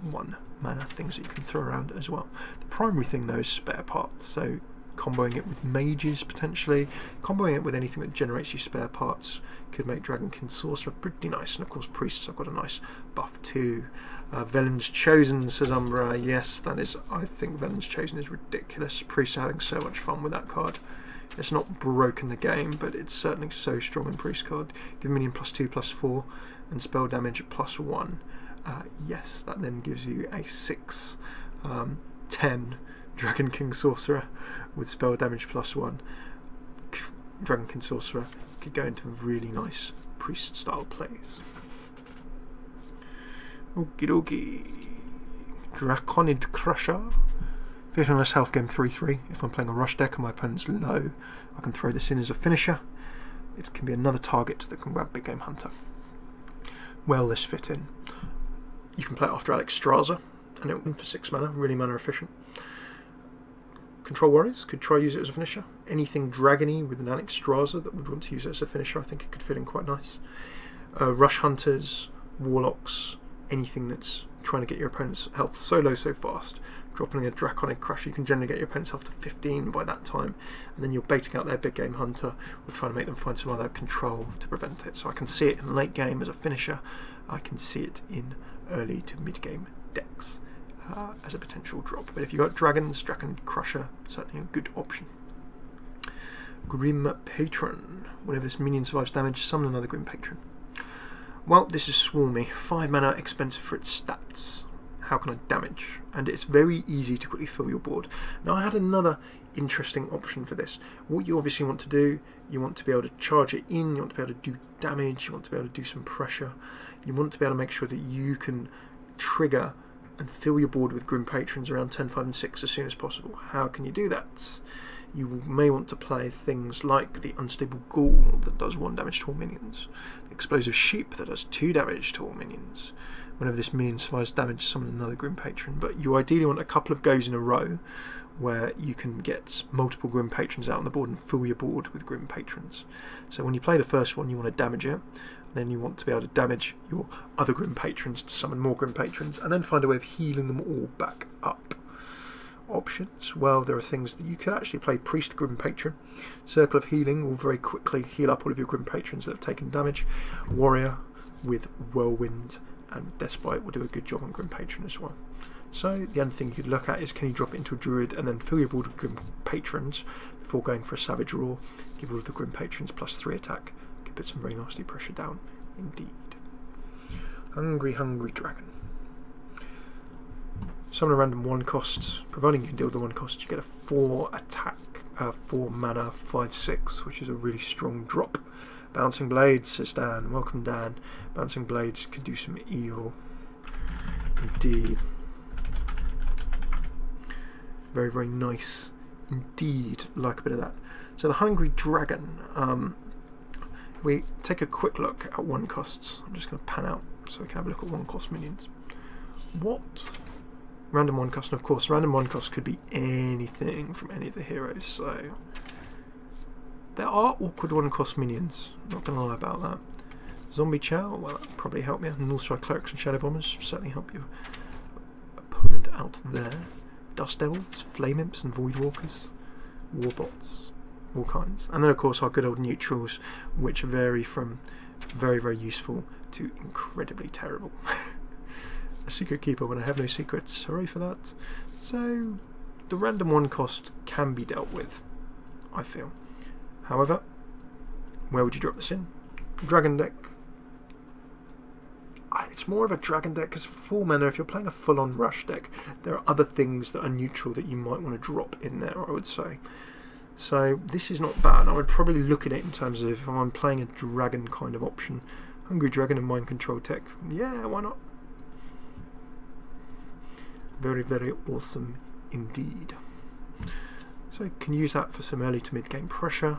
1-mana things that you can throw around as well. The primary thing though is spare parts, so comboing it with mages potentially, comboing it with anything that generates you spare parts could make Dragonkin Sorcerer pretty nice, and of course Priests have got a nice buff too. Velen's Chosen, says Umbra, yes that is, I think Velen's Chosen is ridiculous. Priests are having so much fun with that card. It's not broken the game, but it's certainly so strong in Priest card. Give minion +2/+4 and spell damage +1. Yes, that then gives you a 6, 10 Dragon King Sorcerer with spell damage +1. Dragon King Sorcerer could go into really nice priest style plays. Okie dokie. Draconid Crusher. Fearless Health, game 3-3. If I'm playing a rush deck and my opponent's low, I can throw this in as a finisher. It can be another target that can grab Big Game Hunter. Well, this fit in. You can play it after Alexstrasza, and it will win for 6 mana, really mana efficient. Control Warriors could try use it as a finisher. Anything dragony with an Alexstrasza that would want to use it as a finisher, I think it could fit in quite nice. Rush Hunters, Warlocks, anything that's trying to get your opponent's health so low so fast. Dropping a Draconic Crusher, you can generally get your opponent's health to 15 by that time, and then you're baiting out their Big Game Hunter or trying to make them find some other control to prevent it. So I can see it in late game as a finisher. I can see it in early to mid game decks as a potential drop, but if you've got dragons, Dragon Crusher, certainly a good option. Grim Patron. Whenever this minion survives damage, summon another Grim Patron. Well, this is swarmy. 5 mana, expensive for its stats. How can I damage? And it's very easy to quickly fill your board. Now I had another interesting option for this. What you obviously want to do, you want to be able to charge it in, you want to be able to do damage, you want to be able to do some pressure, you want to be able to make sure that you can trigger and fill your board with Grim Patrons around 10, 5 and 6 as soon as possible. How can you do that? You may want to play things like the Unstable Ghoul that does 1 damage to all minions, the Explosive Sheep that does 2 damage to all minions. Whenever this minion survives damage, summon another Grim Patron, but you ideally want a couple of goes in a row where you can get multiple Grim Patrons out on the board and fill your board with Grim Patrons. So when you play the first one, you want to damage it, then you want to be able to damage your other Grim Patrons to summon more Grim Patrons, and then find a way of healing them all back up. options? Well, there are things that you can actually play. Priest Grim Patron, Circle of Healing will very quickly heal up all of your Grim Patrons that have taken damage. Warrior with Whirlwind and Deathbite will do a good job on Grim Patron as well. So the other thing you could look at is, can you drop it into a Druid and then fill your board with Grim Patrons before going for a Savage Roar? Give all of the Grim Patrons +3 attack. Could put some very nasty pressure down indeed. Hungry, Hungry Dragon. Summon a random 1-cost, providing you can deal with the 1-cost, you get a 4 attack, 4 mana, 5/6, which is a really strong drop. Bouncing Blades, says Dan. Welcome, Dan. Bouncing Blades could do some evil indeed. Very, very nice indeed. Like a bit of that. So the Hungry Dragon, we take a quick look at 1-costs. I'm just going to pan out so we can have a look at 1-cost minions. What? Random 1-cost, and of course random 1-cost could be anything from any of the heroes, so there are awkward 1-cost minions, not gonna lie about that. Zombie Chow, well that'll probably help you, and also Clerics and Shadow Bombers certainly help your opponent out there. Dust Devils, Flame Imps and Void Walkers, Warbots, all kinds. And then of course our good old neutrals, which vary from very, very useful to incredibly terrible. A secret keeper when I have no secrets, hooray for that. So the random 1-cost can be dealt with, I feel. However, where would you drop this in? Dragon deck. It's more of a dragon deck because for 4 mana, if you're playing a full-on rush deck, there are other things that are neutral that you might want to drop in there, I would say. So this is not bad. I would probably look at it in terms of if I'm playing a dragon kind of option. Hungry Dragon and Mind Control Tech. Yeah, why not? Very, very awesome indeed. So you can use that for some early to mid game pressure.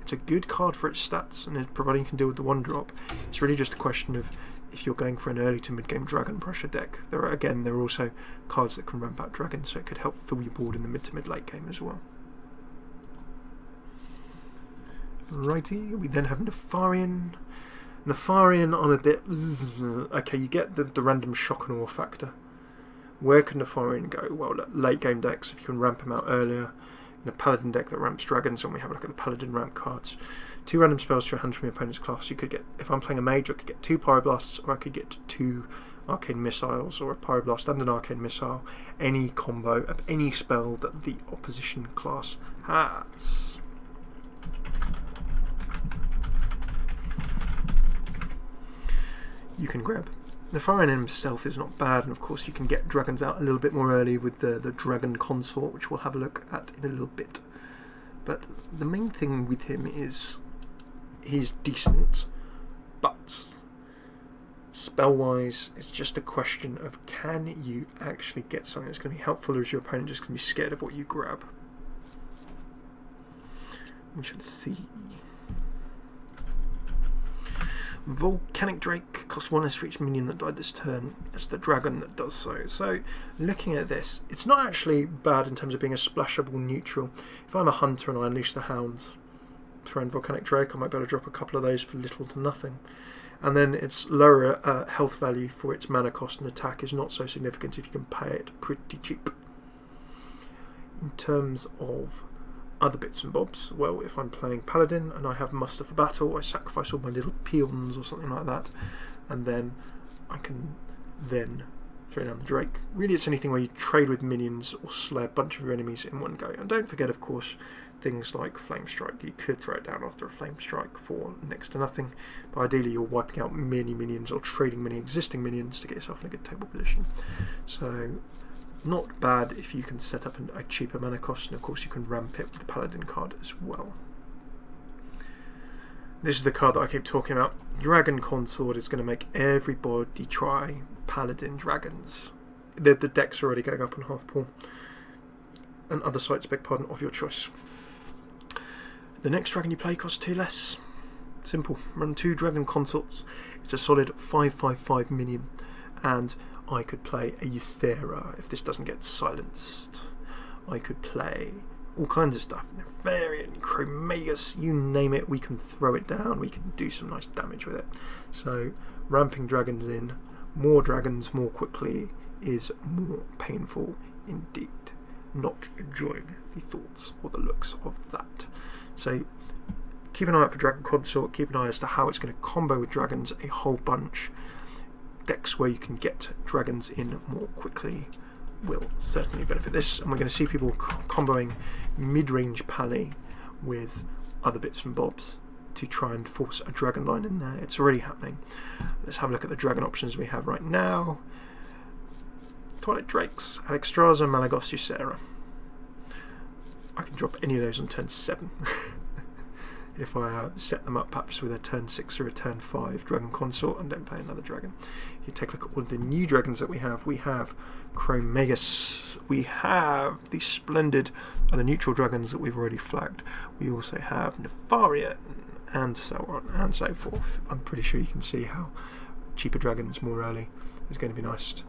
It's a good card for its stats, and providing you can deal with the 1-drop, it's really just a question of if you're going for an early to mid game dragon pressure deck. There are, again, there are also cards that can ramp out dragons, so it could help fill your board in the mid to mid late game as well. Alrighty, we then have Nefarian. Nefarian, I'm a bit... okay, you get the random shock and awe factor. Where can Nefarian go? Well, late game decks, if you can ramp them out earlier. In a Paladin deck that ramps dragons, and we have a look at the Paladin ramp cards. 2 random spells to your hand from your opponent's class. You could get, if I'm playing a mage, I could get 2 Pyroblasts, or I could get 2 Arcane Missiles, or a Pyroblast and an Arcane Missile. Any combo of any spell that the opposition class has. You can grab. Nefarian himself is not bad, and of course you can get dragons out a little bit more early with the Dragon Consort, which we'll have a look at in a little bit. But the main thing with him is he's decent, but spell-wise it's just a question of can you actually get something that's going to be helpful, or is your opponent just going to be scared of what you grab? We should see. Volcanic Drake costs 1 less for each minion that died this turn. It's the dragon that does so. So looking at this, it's not actually bad in terms of being a splashable neutral. If I'm a hunter and I unleash the hounds, throw in Volcanic Drake, I might be able to drop a couple of those for little to nothing. And then its lower health value for its mana cost and attack is not so significant if you can pay it pretty cheap. In terms of other bits and bobs, well, if I'm playing Paladin and I have Muster for Battle, I sacrifice all my little peons or something like that, and then I can then throw down the Drake. Really, it's anything where you trade with minions or slay a bunch of your enemies in one go. And don't forget, of course, things like Flame Strike. You could throw it down after a Flame Strike for next to nothing, but ideally you're wiping out many minions or trading many existing minions to get yourself in a good table position. So not bad if you can set up a cheaper mana cost, and of course you can ramp it with the Paladin card as well. This is the card that I keep talking about. Dragon Consort is going to make everybody try Paladin Dragons. The deck's already going up on Hearthpool and other sites, beg pardon, of your choice. The next dragon you play costs 2 less. Simple. Run 2 Dragon Consorts. It's a solid 5/5/5 minion, and I could play a Ysera if this doesn't get silenced. I could play all kinds of stuff. Nefarian, Chromaeus, you name it, we can throw it down. We can do some nice damage with it. So ramping dragons in, more dragons more quickly, is more painful indeed. not enjoying the thoughts or the looks of that. So keep an eye out for Dragon Consort, keep an eye as to how it's going to combo with dragons a whole bunch. Decks where you can get dragons in more quickly will certainly benefit this, and we're going to see people comboing mid-range Pally with other bits and bobs to try and force a dragon line in there. It's already happening. Let's have a look at the dragon options we have right now. Twilight Drakes, Alexstrasza, Malagos, Ysera. I can drop any of those on turn 7 if I set them up perhaps with a turn 6 or a turn 5 Dragon Consort and don't play another dragon. If you take a look at all the new dragons that we have Chromagus, we have the splendid other neutral dragons that we've already flagged. We also have Nefaria and so on and so forth. I'm pretty sure you can see how cheaper dragons more early is going to be nice.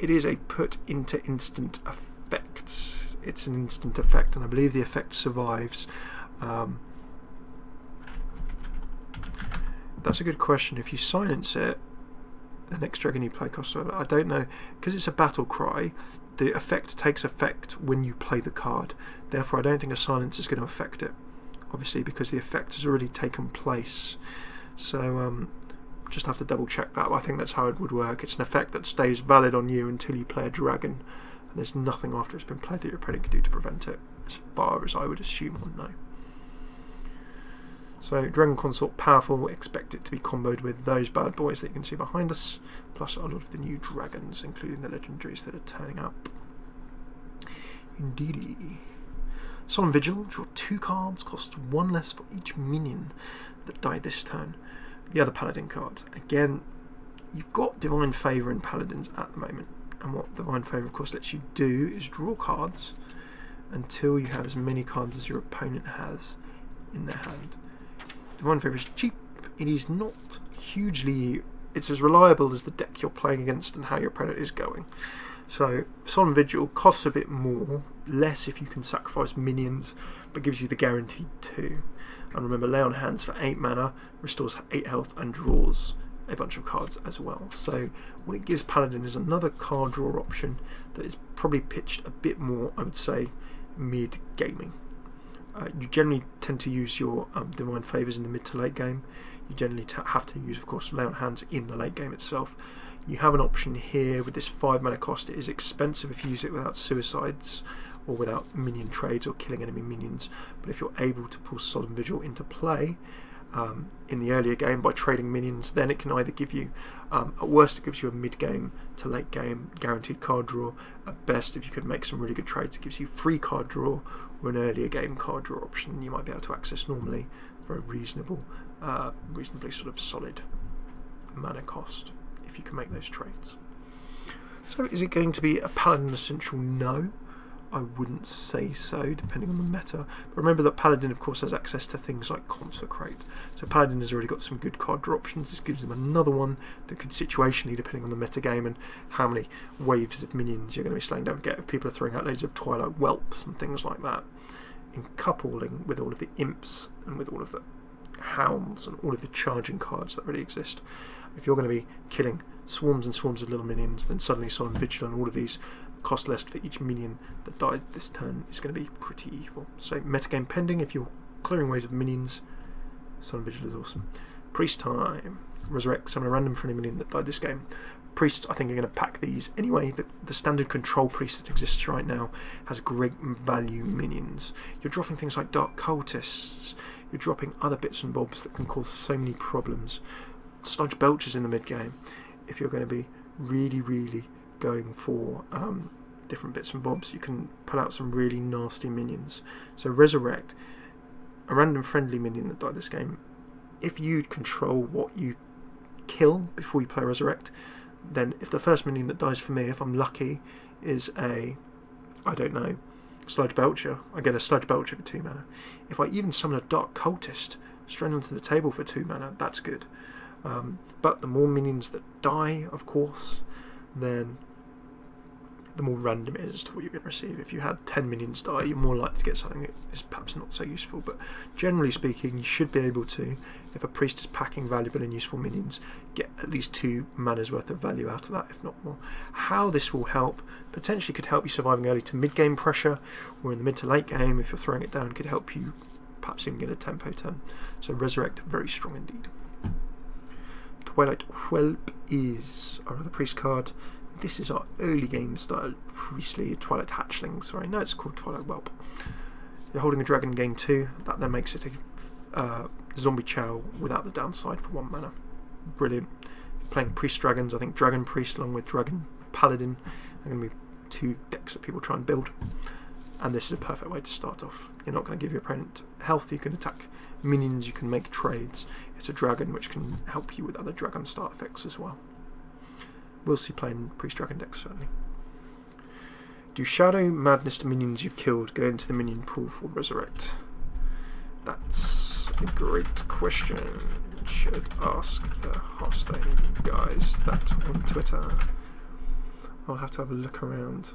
It is a put into instant effects. It's an instant effect, and I believe the effect survives. That's a good question. If you silence it, the next dragon you play costs. I don't know, because it's a battle cry. The effect takes effect when you play the card. Therefore, I don't think a silence is going to affect it. Obviously, because the effect has already taken place. So just have to double check that. I think that's how it would work. It's an effect that stays valid on you until you play a dragon, and there's nothing after it's been played that your opponent can do to prevent it, as far as I would assume or know. So Dragon Consort, powerful, expect it to be comboed with those bad boys that you can see behind us, plus a lot of the new dragons, including the legendaries that are turning up. Indeedy. Solemn Vigil, draw 2 cards, costs 1 less for each minion that died this turn. The other Paladin card. Again, you've got Divine Favour in Paladins at the moment, and what Divine Favour of course lets you do is draw cards until you have as many cards as your opponent has in their hand. Divine Favour is cheap, it is not hugely, it's as reliable as the deck you're playing against and how your opponent is going. So Solemn Vigil costs a bit more, less if you can sacrifice minions, but gives you the guaranteed 2. And remember, Lay on Hands for 8 mana, restores 8 health and draws a bunch of cards as well. So what it gives Paladin is another card draw option that is probably pitched a bit more, I would say, mid-gaming. You generally tend to use your Divine Favours in the mid to late game. You generally have to use, of course, Lay on Hands in the late game itself. You have an option here with this 5 mana cost. It is expensive if you use it without suicides or without minion trades or killing enemy minions, but if you're able to pull Solemn Vigil into play in the earlier game by trading minions, then it can either give you, at worst it gives you a mid-game to late-game guaranteed card draw, at best if you could make some really good trades it gives you free card draw or an earlier game card draw option you might be able to access normally for a reasonably sort of solid mana cost if you can make those trades. So is it going to be a Paladin Essential? No, I wouldn't say so, depending on the meta. But remember that Paladin, of course, has access to things like Consecrate. So Paladin has already got some good card draw options. This gives them another one that could situationally, depending on the meta game and how many waves of minions you're going to be slaying. Don't forget, if people are throwing out loads of Twilight Whelps and things like that, in coupling with all of the imps and with all of the hounds and all of the charging cards that already exist, if you're going to be killing swarms and swarms of little minions, then suddenly Solemn Vigil and all of these cost less for each minion that died this turn is going to be pretty evil. So metagame pending, if you're clearing waves of minions, Solemn Vigil is awesome. Priest time. Resurrect, summon a random friendly minion that died this game. Priests, I think, are going to pack these anyway. The standard control priest that exists right now has great value minions. You're dropping things like Dark Cultists, you're dropping other bits and bobs that can cause so many problems. Sludge Belchers in the mid game, if you're going to be really going for different bits and bobs, you can pull out some really nasty minions. So Resurrect, a random friendly minion that died this game, if you control what you kill before you play Resurrect, then if the first minion that dies for me, if I'm lucky, is a, I don't know, Sludge Belcher, I get a Sludge Belcher for 2 mana. If I even summon a Dark Cultist straight onto the table for 2 mana, that's good. But the more minions that die, of course, then the more random it is to what you're going to receive. If you had 10 minions die, you're more likely to get something that is perhaps not so useful, but generally speaking, you should be able to, if a priest is packing valuable and useful minions, get at least 2 mana's worth of value out of that, if not more. How this will help, potentially could help you surviving early to mid-game pressure, or in the mid to late game, if you're throwing it down, could help you perhaps even get a tempo turn. So Resurrect, very strong indeed. Twilight Whelp is our other priest card. This is our early game style priestly Twilight Hatchling. Sorry, no, it's called Twilight Whelp. You're holding a dragon in game 2. That then makes it a zombie chow without the downside for 1 mana. Brilliant. Playing priest dragons, I think dragon priest along with dragon paladin are going to be 2 decks that people try and build. And this is a perfect way to start off. You're not going to give your opponent health, you can attack minions, you can make trades. It's a dragon which can help you with other dragon start effects as well. We'll see playing priest dragon decks certainly. Do shadow madness to minions you've killed go into the minion pool for resurrect? That's a great question. Should ask the Hearthstone guys that on Twitter. I'll have to have a look around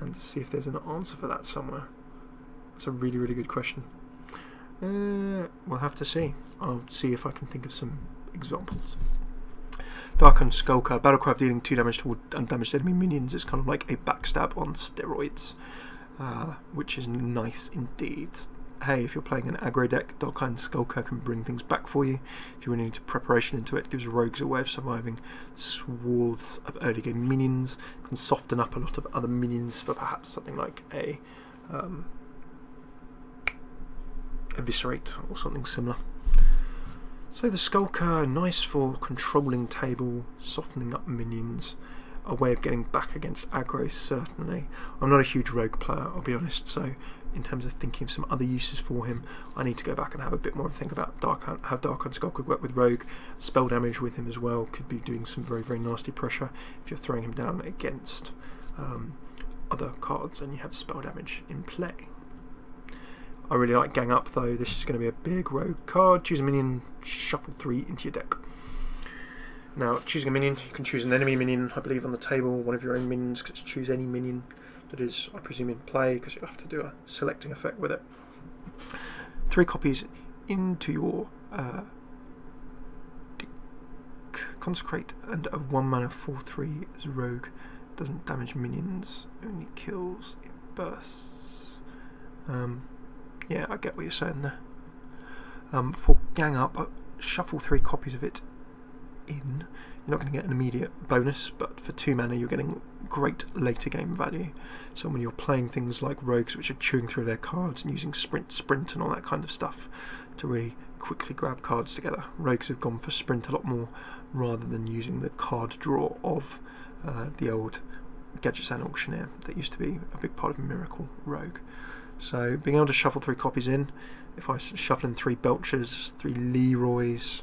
and see if there's an answer for that somewhere. That's a really, really good question. We'll have to see. I'll see if I can think of some examples. Darkhan Skulker, battlecry of dealing 2 damage to undamaged enemy minions. It's kind of like a backstab on steroids, which is nice indeed. Hey, if you're playing an aggro deck, Darkhan Skulker can bring things back for you. If you really need preparation into it, gives rogues a way of surviving swaths of early game minions. Can soften up a lot of other minions for perhaps something like a Eviscerate or something similar. So the Skulker, nice for controlling table, softening up minions, a way of getting back against aggro certainly. I'm not a huge rogue player, I'll be honest, so in terms of thinking of some other uses for him, I need to go back and have a bit more of a think about how Darkhan Skulker could work with rogue. Spell damage with him as well could be doing some very, very nasty pressure if you're throwing him down against other cards and you have spell damage in play. I really like Gang Up though, this is going to be a big rogue card. Choose a minion, shuffle 3 into your deck. Now choosing a minion, you can choose an enemy minion I believe on the table, one of your own minions, because choose any minion that is I presume in play because you'll have to do a selecting effect with it. 3 copies into your Consecrate and a 1 mana 4/3 as rogue, doesn't damage minions, only kills, it bursts. Yeah, I get what you're saying there. For Gang Up, shuffle 3 copies of it in. You're not going to get an immediate bonus, but for 2 mana you're getting great later game value. So when you're playing things like rogues which are chewing through their cards and using sprint and all that kind of stuff to really quickly grab cards together, rogues have gone for sprint a lot more rather than using the card draw of the old Gadgets and Auctioneer that used to be a big part of Miracle Rogue. So being able to shuffle 3 copies in, if I shuffle in 3 Belchers, 3 Leroys,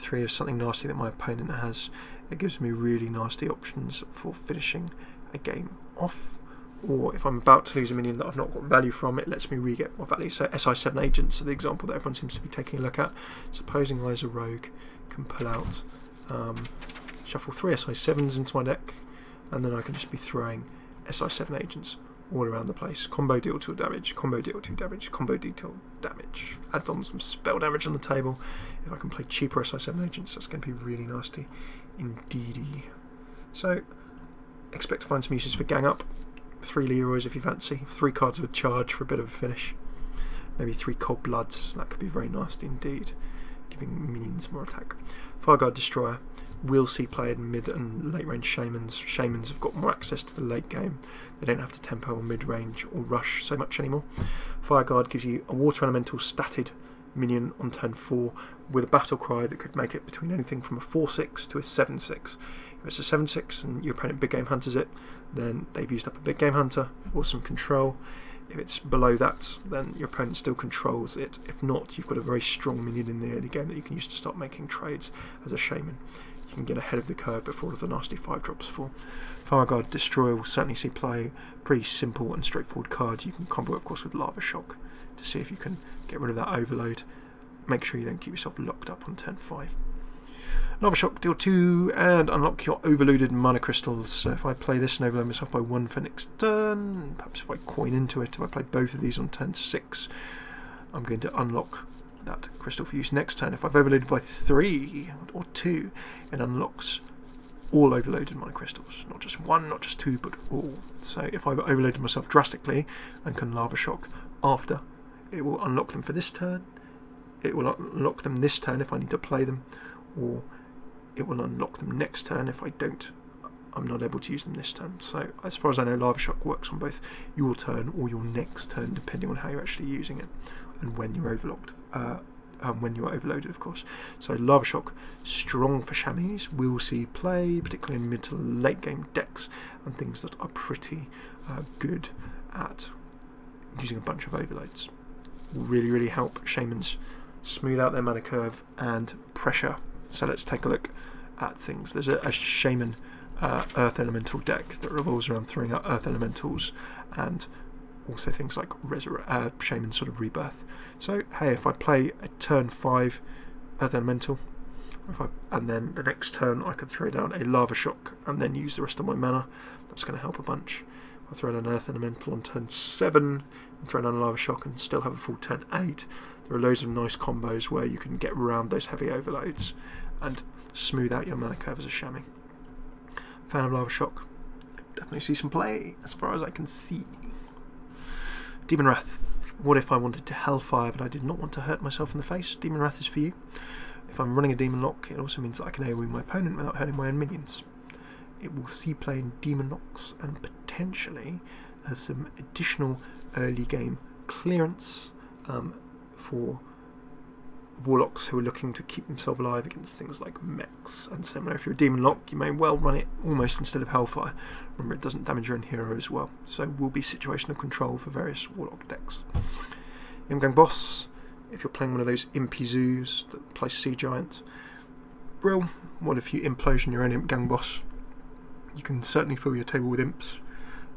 3 of something nasty that my opponent has, it gives me really nasty options for finishing a game off. Or if I'm about to lose a minion that I've not got value from, it lets me re-get more value. So SI7 Agents are the example that everyone seems to be taking a look at. Supposing I as a rogue can pull out, shuffle 3 SI7s into my deck, and then I can just be throwing SI7 Agents all around the place. Combo deal 2 damage, combo deal 2 damage, combo deal damage. Add on some spell damage on the table. If I can play cheaper SI7 Agents, that's going to be really nasty indeedy. So expect to find some uses for Gang Up. 3 Leroys if you fancy, 3 cards with charge for a bit of a finish. Maybe 3 Cold Bloods, that could be very nasty indeed, giving minions more attack. Fireguard Destroyer, we'll see played mid and late range shamans. Shamans have got more access to the late game. They don't have to tempo or mid range or rush so much anymore. Fireguard gives you a water elemental statted minion on turn 4 with a battle cry that could make it between anything from a 4/6 to a 7/6. If it's a 7/6 and your opponent big game hunters it, then they've used up a big game hunter or some control. If it's below that, then your opponent still controls it. If not, you've got a very strong minion in the early game that you can use to start making trades as a shaman. You can get ahead of the curve before all of the nasty 5 drops fall. Fireguard Destroyer will certainly see play. Pretty simple and straightforward cards. You can combo, of course, with Lava Shock to see if you can get rid of that overload. Make sure you don't keep yourself locked up on turn 5. Lava Shock, deal 2, and unlock your overloaded mana crystals. So if I play this and overload myself by 1 for next turn, perhaps if I coin into it, if I play both of these on turn 6, I'm going to unlock that crystal for use next turn. If I've overloaded by 3 or 2, it unlocks all overloaded mana crystals. Not just one, not just two, but all. So if I've overloaded myself drastically and can Lava Shock after, it will unlock them for this turn, it will unlock them this turn if I need to play them, or it will unlock them next turn if I don't, I'm not able to use them this turn. So as far as I know, Lava Shock works on both your turn or your next turn, depending on how you're actually using it and when you're overlocked, when you're overloaded, of course. So Lava Shock, strong for Chamois, will see play, particularly in mid to late game decks and things that are pretty good at using a bunch of overloads. Will really, really help Shamans smooth out their mana curve and pressure. So let's take a look at things. There's a Shaman Earth Elemental deck that revolves around throwing out Earth Elementals and also things like Shaman sort of Rebirth. So hey, if I play a turn 5 Earth Elemental, and then the next turn I could throw down a Lava Shock and then use the rest of my mana, that's going to help a bunch. I'll throw down an Earth Elemental on turn 7 and throw down a Lava Shock and still have a full turn 8. There are loads of nice combos where you can get around those heavy overloads and smooth out your mana curve as a Shaman. Fan of Lava Shock. Definitely see some play as far as I can see. Demon Wrath. What if I wanted to Hellfire but I did not want to hurt myself in the face? Demon Wrath is for you. If I'm running a Demon Lock, it also means that I can AoE my opponent without hurting my own minions. It will see play in Demon Locks and potentially as some additional early game clearance for Warlocks who are looking to keep themselves alive against things like mechs and similar. If you're a Demon Lock, you may well run it almost instead of Hellfire. Remember, it doesn't damage your own hero as well, so will be situational control for various Warlock decks. Yamgang Boss, if you're playing one of those Impy Zoos that play Sea Giant, Brill, what if you implosion your own Yamgang Boss? You can certainly fill your table with imps.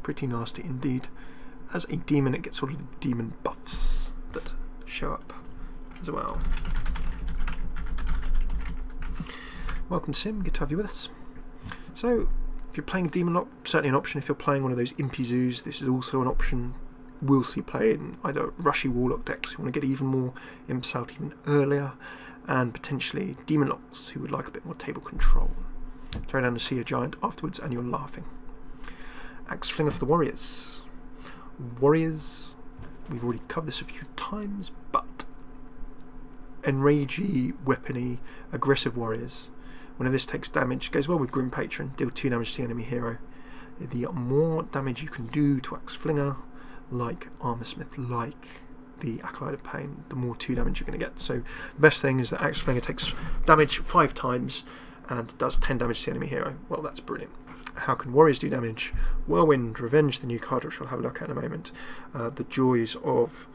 Pretty nasty indeed. As a demon, it gets all of the demon buffs that show up as well. Welcome Sim, good to have you with us. So, if you're playing a Demon Lock, certainly an option. If you're playing one of those Impy Zoos, this is also an option. We'll see play in either Rushy Warlock decks, who want to get even more imps out even earlier, and potentially Demon Locks, who would like a bit more table control. Throw down a Sea Giant afterwards and you're laughing. Axe Flinger for the Warriors. Warriors, we've already covered this a few times, but enragey, weapony, aggressive warriors. Whenever this takes damage, it goes well with Grim Patron, deal 2 damage to the enemy hero. The more damage you can do to Axe Flinger, like Armorsmith, like the Acolyte of Pain, the more 2 damage you're going to get. So the best thing is that Axe Flinger takes damage 5 times and does 10 damage to the enemy hero. Well, that's brilliant. How can warriors do damage? Whirlwind, Revenge, the new card which we'll have a look at in a moment. The joys of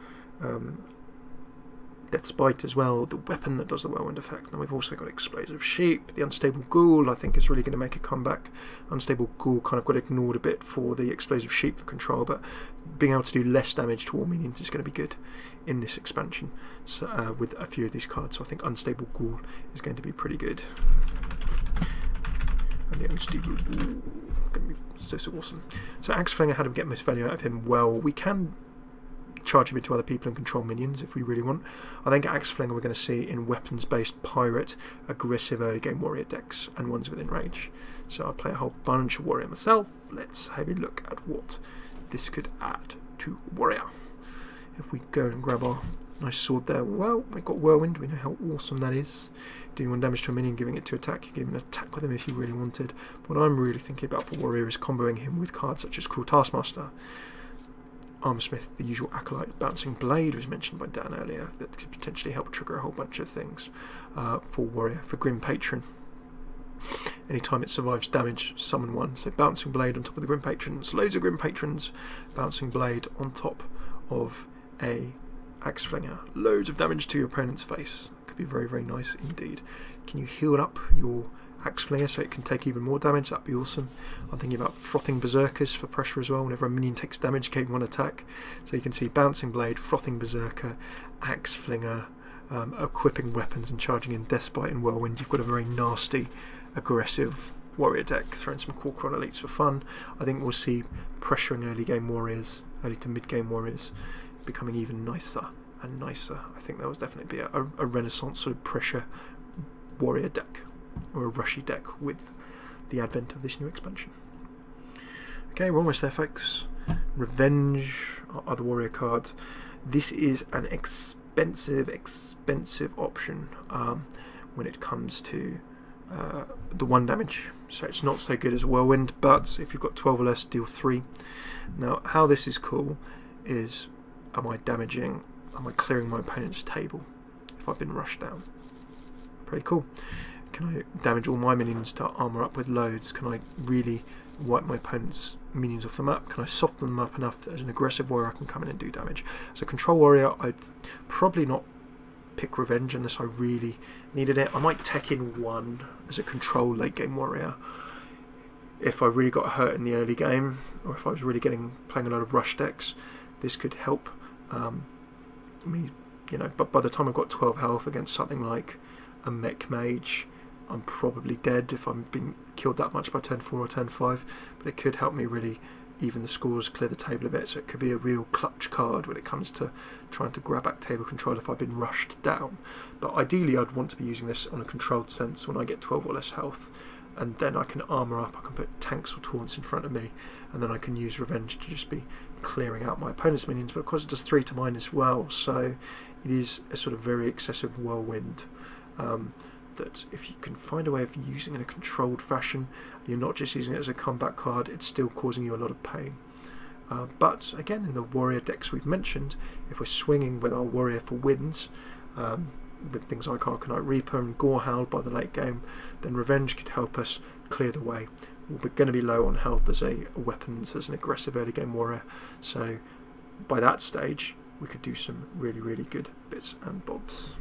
Death's Bite as well, the weapon that does the Whirlwind effect. And we've also got Explosive Sheep. The Unstable Ghoul, I think, is really going to make a comeback. Unstable Ghoul kind of got ignored a bit for the Explosive Sheep for control, but being able to do less damage to all minions is going to be good in this expansion, so, with a few of these cards. So I think Unstable Ghoul is going to be pretty good. And the Unstable Ghoul going to be so awesome. So Axe Flinger, how do we get most value out of him? Well, we can charge him into other people and control minions if we really want. I think Axe Flinger we're going to see in weapons-based pirate, aggressive early game warrior decks and ones within range. So I'll play a whole bunch of warrior myself. Let's have a look at what this could add to warrior. If we go and grab our nice sword there, well, we've got Whirlwind, we know how awesome that is. Doing 1 damage to a minion, giving it 2 attack, you can even attack with him if you really wanted. What I'm really thinking about for warrior is comboing him with cards such as Cruel Taskmaster, Armorsmith, the usual Acolyte, Bouncing Blade was mentioned by Dan earlier, that could potentially help trigger a whole bunch of things for warrior. For Grim Patron, anytime it survives damage, summon one. So Bouncing Blade on top of the Grim Patrons, loads of Grim Patrons, Bouncing Blade on top of a Axe Flinger, loads of damage to your opponent's face. That could be very, very nice indeed. Can you heal up your Axe Flinger so it can take even more damage? That'd be awesome. I'm thinking about Frothing Berserkers for pressure as well. Whenever a minion takes damage, gain 1 attack. So you can see Bouncing Blade, Frothing Berserker, Axe Flinger, equipping weapons and charging in Deathbite and Whirlwind, you've got a very nasty, aggressive warrior deck. Throwing some Corcoran Elites for fun. I think we'll see pressuring early game warriors, early to mid game warriors, becoming even nicer and nicer. I think there will definitely be a renaissance sort of pressure warrior deck, or a rushy deck, with the advent of this new expansion. Okay, we're almost there, folks. Revenge, our other warrior card. This is an expensive option when it comes to the 1 damage. So it's not so good as Whirlwind, but if you've got 12 or less, deal 3. Now, how this is cool is, am I clearing my opponent's table if I've been rushed down? Pretty cool. Can I damage all my minions to armor up with loads? Can I really wipe my opponent's minions off the map? Can I soften them up enough that as an aggressive warrior I can come in and do damage? As a control warrior, I'd probably not pick Revenge unless I really needed it. I might tech in one as a control late game warrior if I really got hurt in the early game, or if I was really playing a lot of rush decks. This could help me, you know. But by the time I've got 12 health against something like a mech mage, I'm probably dead if I'm being killed that much by turn 4 or turn 5, but it could help me really even the scores, clear the table a bit, so it could be a real clutch card when it comes to trying to grab back table control if I've been rushed down. But ideally I'd want to be using this on a controlled sense when I get 12 or less health, and then I can armour up, I can put tanks or taunts in front of me, and then I can use Revenge to just be clearing out my opponent's minions, but of course it does 3 to mine as well, so it is a sort of very excessive Whirlwind. That if you can find a way of using it in a controlled fashion, you're not just using it as a combat card, it's still causing you a lot of pain. But again, in the warrior decks we've mentioned, if we're swinging with our warrior for wins, with things like Arcanite Reaper and Gorehound by the late game, then Revenge could help us clear the way. We're going to be low on health as a weapons, as an aggressive early game warrior, so by that stage we could do some really, really good bits and bobs.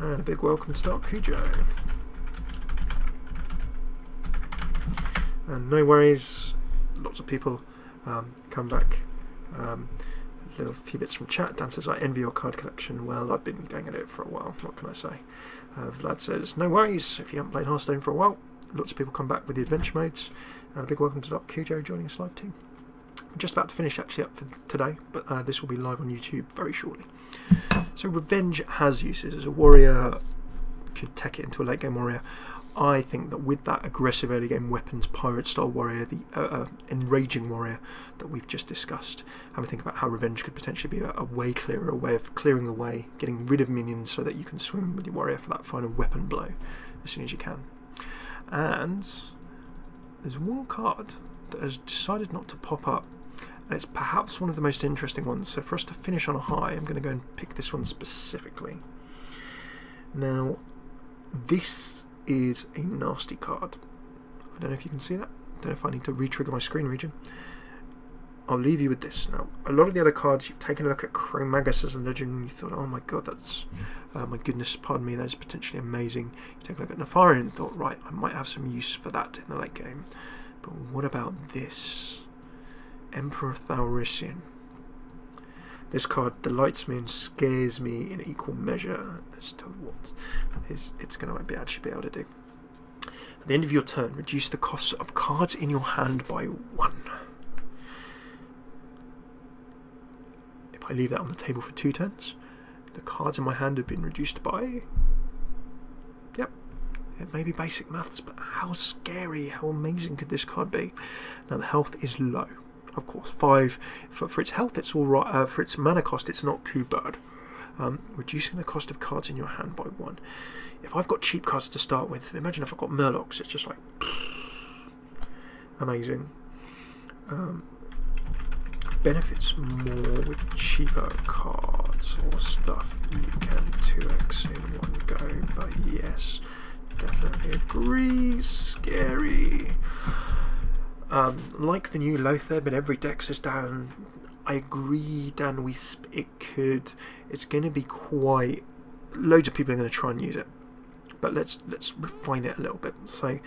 And a big welcome to Dark Cujo. And no worries, lots of people come back. A little few bits from chat. Dan says, I envy your card collection. Well, I've been going at it for a while, what can I say? Vlad says, no worries, if you haven't played Hearthstone for a while. Lots of people come back with the adventure modes. And a big welcome to Dark Cujo joining us live too. I'm just about to finish actually up for today, but this will be live on YouTube very shortly. So Revenge has uses as a warrior, could tech it into a late game warrior. I think that with that aggressive early game weapons pirate style warrior, the enraging warrior that we've just discussed, have a think about how Revenge could potentially be a way clearer, a way of clearing the way, getting rid of minions so that you can swing with your warrior for that final weapon blow as soon as you can. And there's one card that has decided not to pop up. It's perhaps one of the most interesting ones, so for us to finish on a high, I'm going to go and pick this one specifically. Now, this is a nasty card. I don't know if you can see that. I don't know if I need to re-trigger my screen region. I'll leave you with this. Now, a lot of the other cards, you've taken a look at Chromagus as a legend, and you thought, oh my god, that's, my goodness, pardon me, that is potentially amazing. You take a look at Nefarian and thought, right, I might have some use for that in the late game. But what about this? Emperor Thalrissian. This card delights me and scares me in equal measure as to what it's going to actually be able to do. At the end of your turn, reduce the cost of cards in your hand by 1. If I leave that on the table for 2 turns, the cards in my hand have been reduced by... Yep. It may be basic maths, but how scary, how amazing could this card be? Now the health is low. Of course, 5 for its health. It's all right. For its mana cost, it's not too bad. Reducing the cost of cards in your hand by 1. If I've got cheap cards to start with, imagine if I've got Murlocs. It's just like amazing. Benefits more with cheaper cards or stuff you can 2x in 1 go. But yes, definitely agree. Scary. Like the new Lothar, but every deck says, Dan, I agree, Dan, it's going to be quite, loads of people are going to try and use it, but let's refine it a little bit. So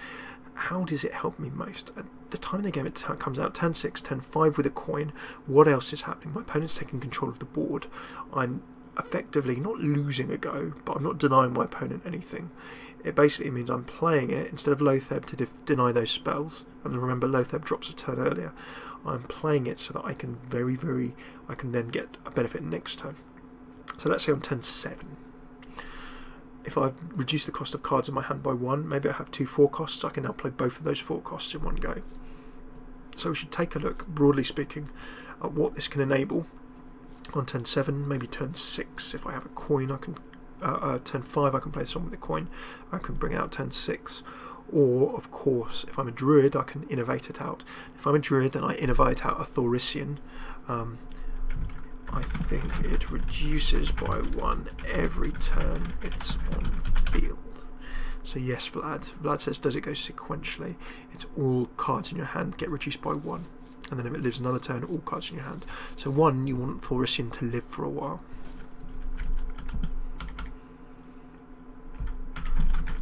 how does it help me most? At the time of the game it comes out, turn 6, turn 5 with a coin, what else is happening? My opponent's taking control of the board, I'm effectively not losing a go, but I'm not denying my opponent anything. It basically means I'm playing it instead of Lotheb to deny those spells, and remember Lotheb drops a turn earlier. I'm playing it so that I can then get a benefit next turn. So let's say on turn 7, if I've reduced the cost of cards in my hand by 1, maybe I have 2 4 costs. I can now play both of those 4 costs in one go. So we should take a look, broadly speaking, at what this can enable on turn 7, maybe turn 6. If I have a coin, I can turn 5 I can play someone with a coin. I can bring out turn 6. Or, of course, if I'm a druid, I can innovate it out. If I'm a druid, then I innovate out a Thorician. I think it reduces by 1 every turn it's on field. So yes, Vlad says, does it go sequentially? It's all cards in your hand get reduced by 1. And then if it lives another turn, all cards in your hand. So 1, you want Thorician to live for a while.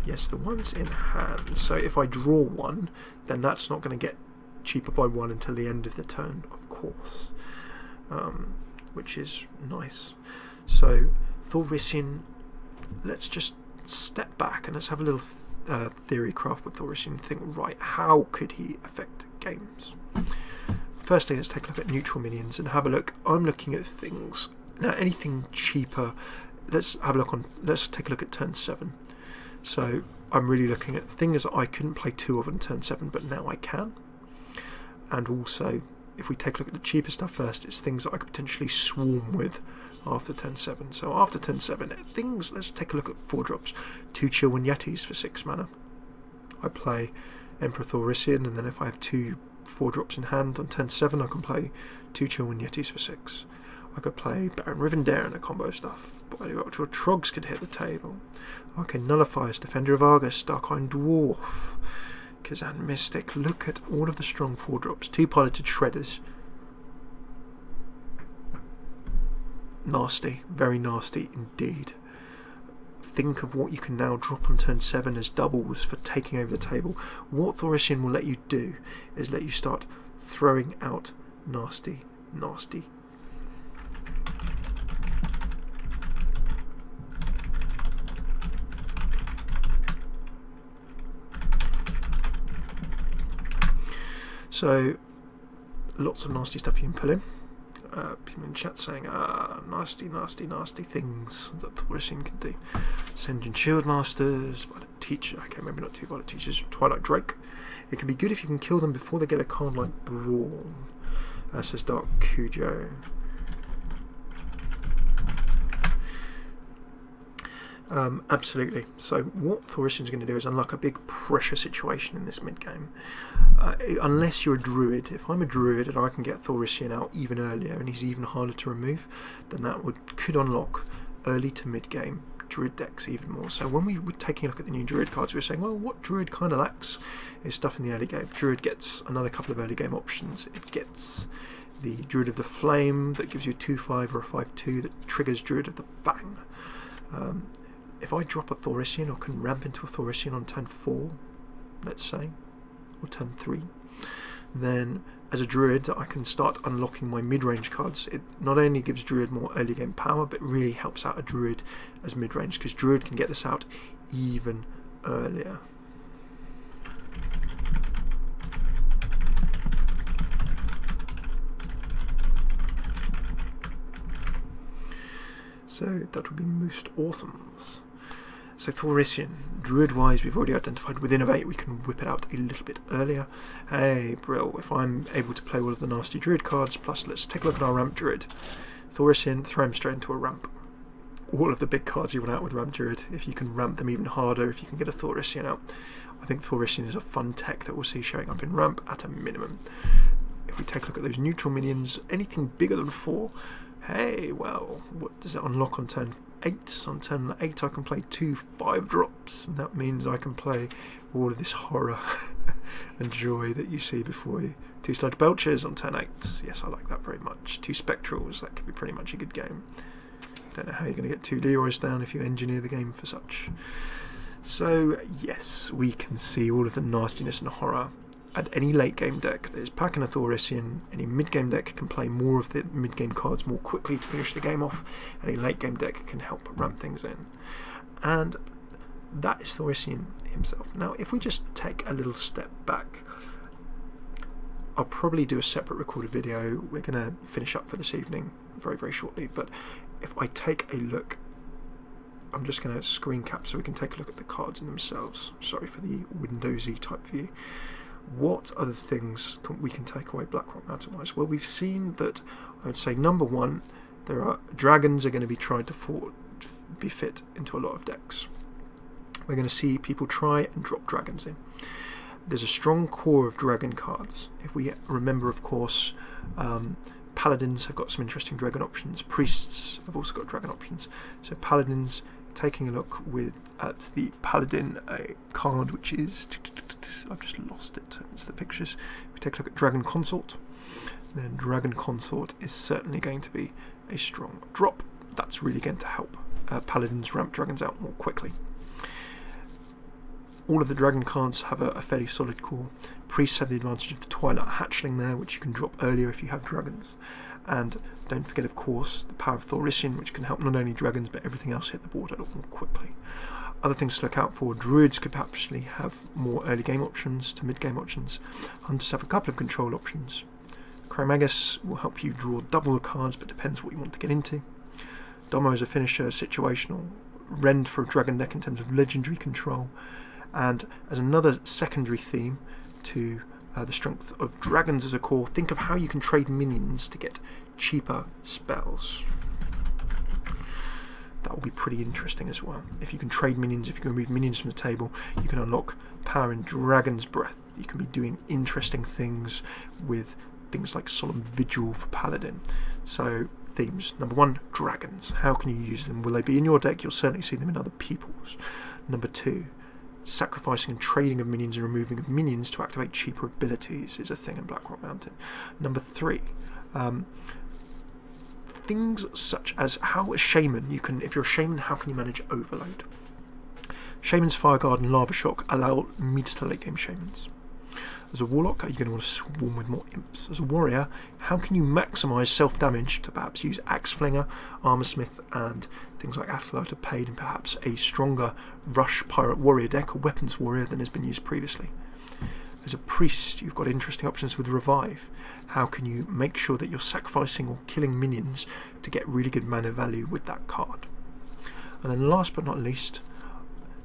Yes, the one's in hand. So if I draw 1, then that's not going to get cheaper by 1 until the end of the turn, of course. Which is nice. So Thorician, let's just step back and let's have a little theory craft with Thorician and think, right, how could he affect games? Firstly, let's take a look at neutral minions and have a look. I'm looking at things now, anything cheaper. Let's take a look at turn 7. So I'm really looking at things that I couldn't play 2 of on turn 7, but now I can. And also, if we take a look at the cheaper stuff first, it's things that I could potentially swarm with after turn 7. So after turn 7, things, let's take a look at 4-drops. 2 Chillwind Yetis for 6 mana. I play Emperor Thorician, and then if I have 2 4-drops in hand on turn 7, I can play 2 Chillwind Yetis for 6. I could play Baron Rivendare and a combo stuff. Body Ritual Trogs could hit the table. Okay, Nullifiers, Defender of Argus, Darkine Dwarf, Khazan Mystic. Look at all of the strong 4-drops. 2 Piloted Shredders. Nasty, very nasty indeed. Think of what you can now drop on turn 7 as doubles for taking over the table. What Thorician will let you do is let you start throwing out nasty, nasty. So, lots of nasty stuff you can pull in. People in chat saying, nasty, nasty, nasty things that Thorician can do. Sending Shield Masters, Violet Teacher. Okay, maybe not 2 Violet Teachers. Twilight Drake. It can be good if you can kill them before they get a card like Brawl. Says Dark Cujo. Absolutely. So what Thorician's going to do is unlock a big pressure situation in this mid-game. Unless you're a druid. If I'm a druid and I can get Thorician out even earlier and he's even harder to remove, then that could unlock early to mid-game druid decks even more. So when we were taking a look at the new druid cards, we were saying, well, what druid kind of lacks is stuff in the early game. Druid gets another couple of early game options. It gets the Druid of the Flame that gives you a 2/5 or a 5/2 that triggers Druid of the Fang. If I drop a Thorician or can ramp into a Thorician on turn 4, let's say, or turn 3, then as a druid I can start unlocking my mid-range cards. It not only gives druid more early game power, but really helps out a druid as mid-range, because druid can get this out even earlier. So that would be most awesomes. So Thorician, druid-wise, we've already identified with Innovate, we can whip it out a little bit earlier. Hey, Brill, if I'm able to play all of the nasty druid cards, plus let's take a look at our ramp druid. Thorician, throw him straight into a ramp. All of the big cards you want out with ramp druid, if you can ramp them even harder, if you can get a Thorician out. I think Thorician is a fun tech that we'll see showing up in ramp at a minimum. If we take a look at those neutral minions, anything bigger than 4, hey, well, what does it unlock on turn 8? On turn 8 I can play 2 5-drops, and that means I can play all of this horror and joy that you see before you. 2 Sludge Belchers on turn 8, yes, I like that very much. 2 Spectrals, that could be pretty much a good game. Don't know how you're going to get 2 Leroy's down if you engineer the game for such. So, yes, we can see all of the nastiness and horror at any late game deck that is packing a Thorician. Any mid game deck can play more of the mid game cards more quickly to finish the game off. Any late game deck can help ramp things in. And that is Thorician himself. Now if we just take a little step back, I'll probably do a separate recorded video. We're going to finish up for this evening very shortly, but if I take a look, I'm just going to screen cap so we can take a look at the cards in themselves. Sorry for the Windowsy type view. What other things we can take away Blackrock Mountain wise? Well, we've seen that, I would say number one, there are dragons are going to be tried to be fit into a lot of decks. We're going to see people try and drop dragons in. There's a strong core of dragon cards. If we remember, of course, paladins have got some interesting dragon options. Priests have also got dragon options. So paladins, taking a look at the paladin card, which is, I've just lost it, it's the pictures. We take a look at Dragon Consort, then Dragon Consort is certainly going to be a strong drop. That's really going to help paladins ramp dragons out more quickly. All of the dragon cards have a fairly solid core. Priests have the advantage of the Twilight Hatchling there, which you can drop earlier if you have dragons. And don't forget, of course, the power of Thorician, which can help not only dragons but everything else hit the board a lot more quickly. Other things to look out for: druids could actually have more early game options to mid game options. Hunters have a couple of control options. Chromagus will help you draw double the cards, but depends what you want to get into. Dommo is a finisher, situational. Rend for a dragon deck in terms of legendary control. And as another secondary theme to the strength of dragons as a core, think of how you can trade minions to get cheaper spells. That will be pretty interesting as well. If you can trade minions, if you can remove minions from the table, you can unlock power in Dragon's Breath. You can be doing interesting things with things like Solemn Vigil for Paladin. So themes. Number one, dragons. How can you use them? Will they be in your deck? You'll certainly see them in other people's. Number two, sacrificing and trading of minions and removing of minions to activate cheaper abilities is a thing in Blackrock Mountain. Number three, things such as how a shaman, you can, if you're a shaman, how can you manage overload? Shaman's Fireguard and Lava Shock allow mid to late game shamans. As a warlock, you're going to want to swarm with more imps. As a warrior, how can you maximise self-damage to perhaps use Axe Flinger, Armorsmith, and things like Athelata Paid, and perhaps a stronger Rush Pirate Warrior deck or Weapons Warrior than has been used previously. As a priest, you've got interesting options with Revive. How can you make sure that you're sacrificing or killing minions to get really good mana value with that card? And then last but not least,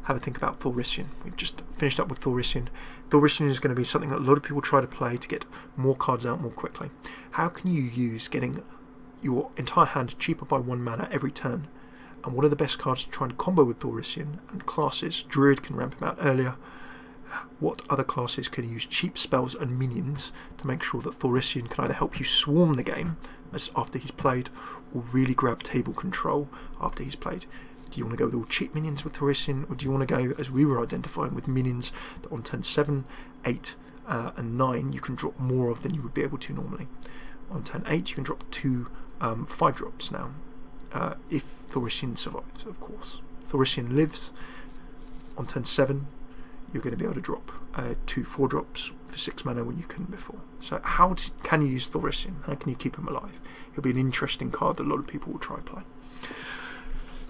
have a think about Thorician. We've just finished up with Thorician. Thorician is going to be something that a lot of people try to play to get more cards out more quickly. How can you use getting your entire hand cheaper by 1 mana every turn? And what are the best cards to try and combo with Thorician and classes? Druid can ramp him out earlier. What other classes can use cheap spells and minions to make sure that Thorician can either help you swarm the game as after he's played, or really grab table control after he's played? Do you want to go with all cheap minions with Thorician, or do you want to go, as we were identifying, with minions that on turn 7, 8 and 9 you can drop more of than you would be able to normally? On turn 8 you can drop two 5-drops now, if Thorician survives, of course. Thorician lives. On turn 7 you're going to be able to drop two 4-drops for 6 mana when you couldn't before. So how can you use Thorician? How can you keep him alive? He'll be an interesting card that a lot of people will try play.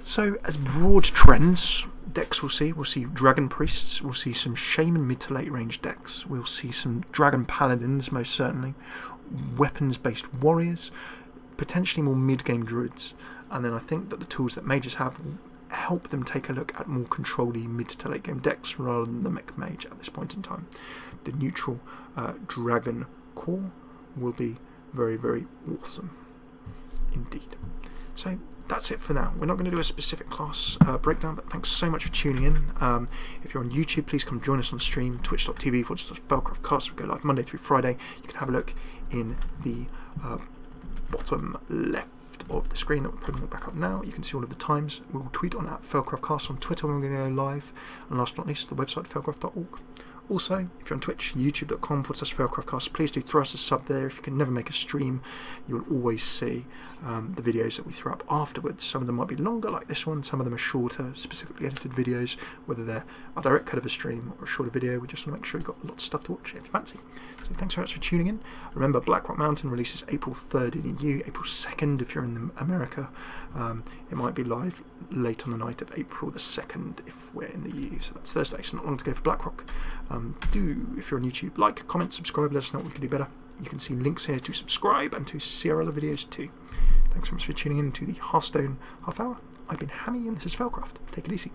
So as broad trends, decks we'll see Dragon Priests, we'll see some Shaman mid to late range decks, we'll see some Dragon Paladins most certainly, Weapons based Warriors, potentially more mid game Druids, and then I think that the tools that Mages have will help them take a look at more control-y mid to late game decks rather than the mech Mage at this point in time. The neutral Dragon core will be very awesome indeed. So that's it for now. We're not going to do a specific class breakdown, but thanks so much for tuning in. If you're on YouTube, please come join us on stream, twitch.tv/FelcraftCast. We go live Monday through Friday. You can have a look in the bottom left of the screen that we're putting it back up now. You can see all of the times. We'll tweet on @FelcraftCast on Twitter when we're going to go live. And last but not least, the website felcraft.org. Also, if you're on Twitch, youtube.com/failcraftcast, please do throw us a sub there. If you can never make a stream, you'll always see the videos that we throw up afterwards. Some of them might be longer, like this one. Some of them are shorter, specifically edited videos, whether they're a direct cut of a stream or a shorter video. We just want to make sure you've got lots of stuff to watch if you fancy. So thanks very much for tuning in. Remember, Blackrock Mountain releases April 3rd in the EU, April 2nd if you're in America. It might be live late on the night of April the 2nd if we're in the EU. So that's Thursday, so not long to go for Blackrock. Do, if you're on YouTube, like, comment, subscribe, let us know what we can do better. You can see links here to subscribe and to see our other videos too. Thanks so much for tuning in to the Hearthstone Half Hour. I've been Hammy and this is Failcraft. Take it easy.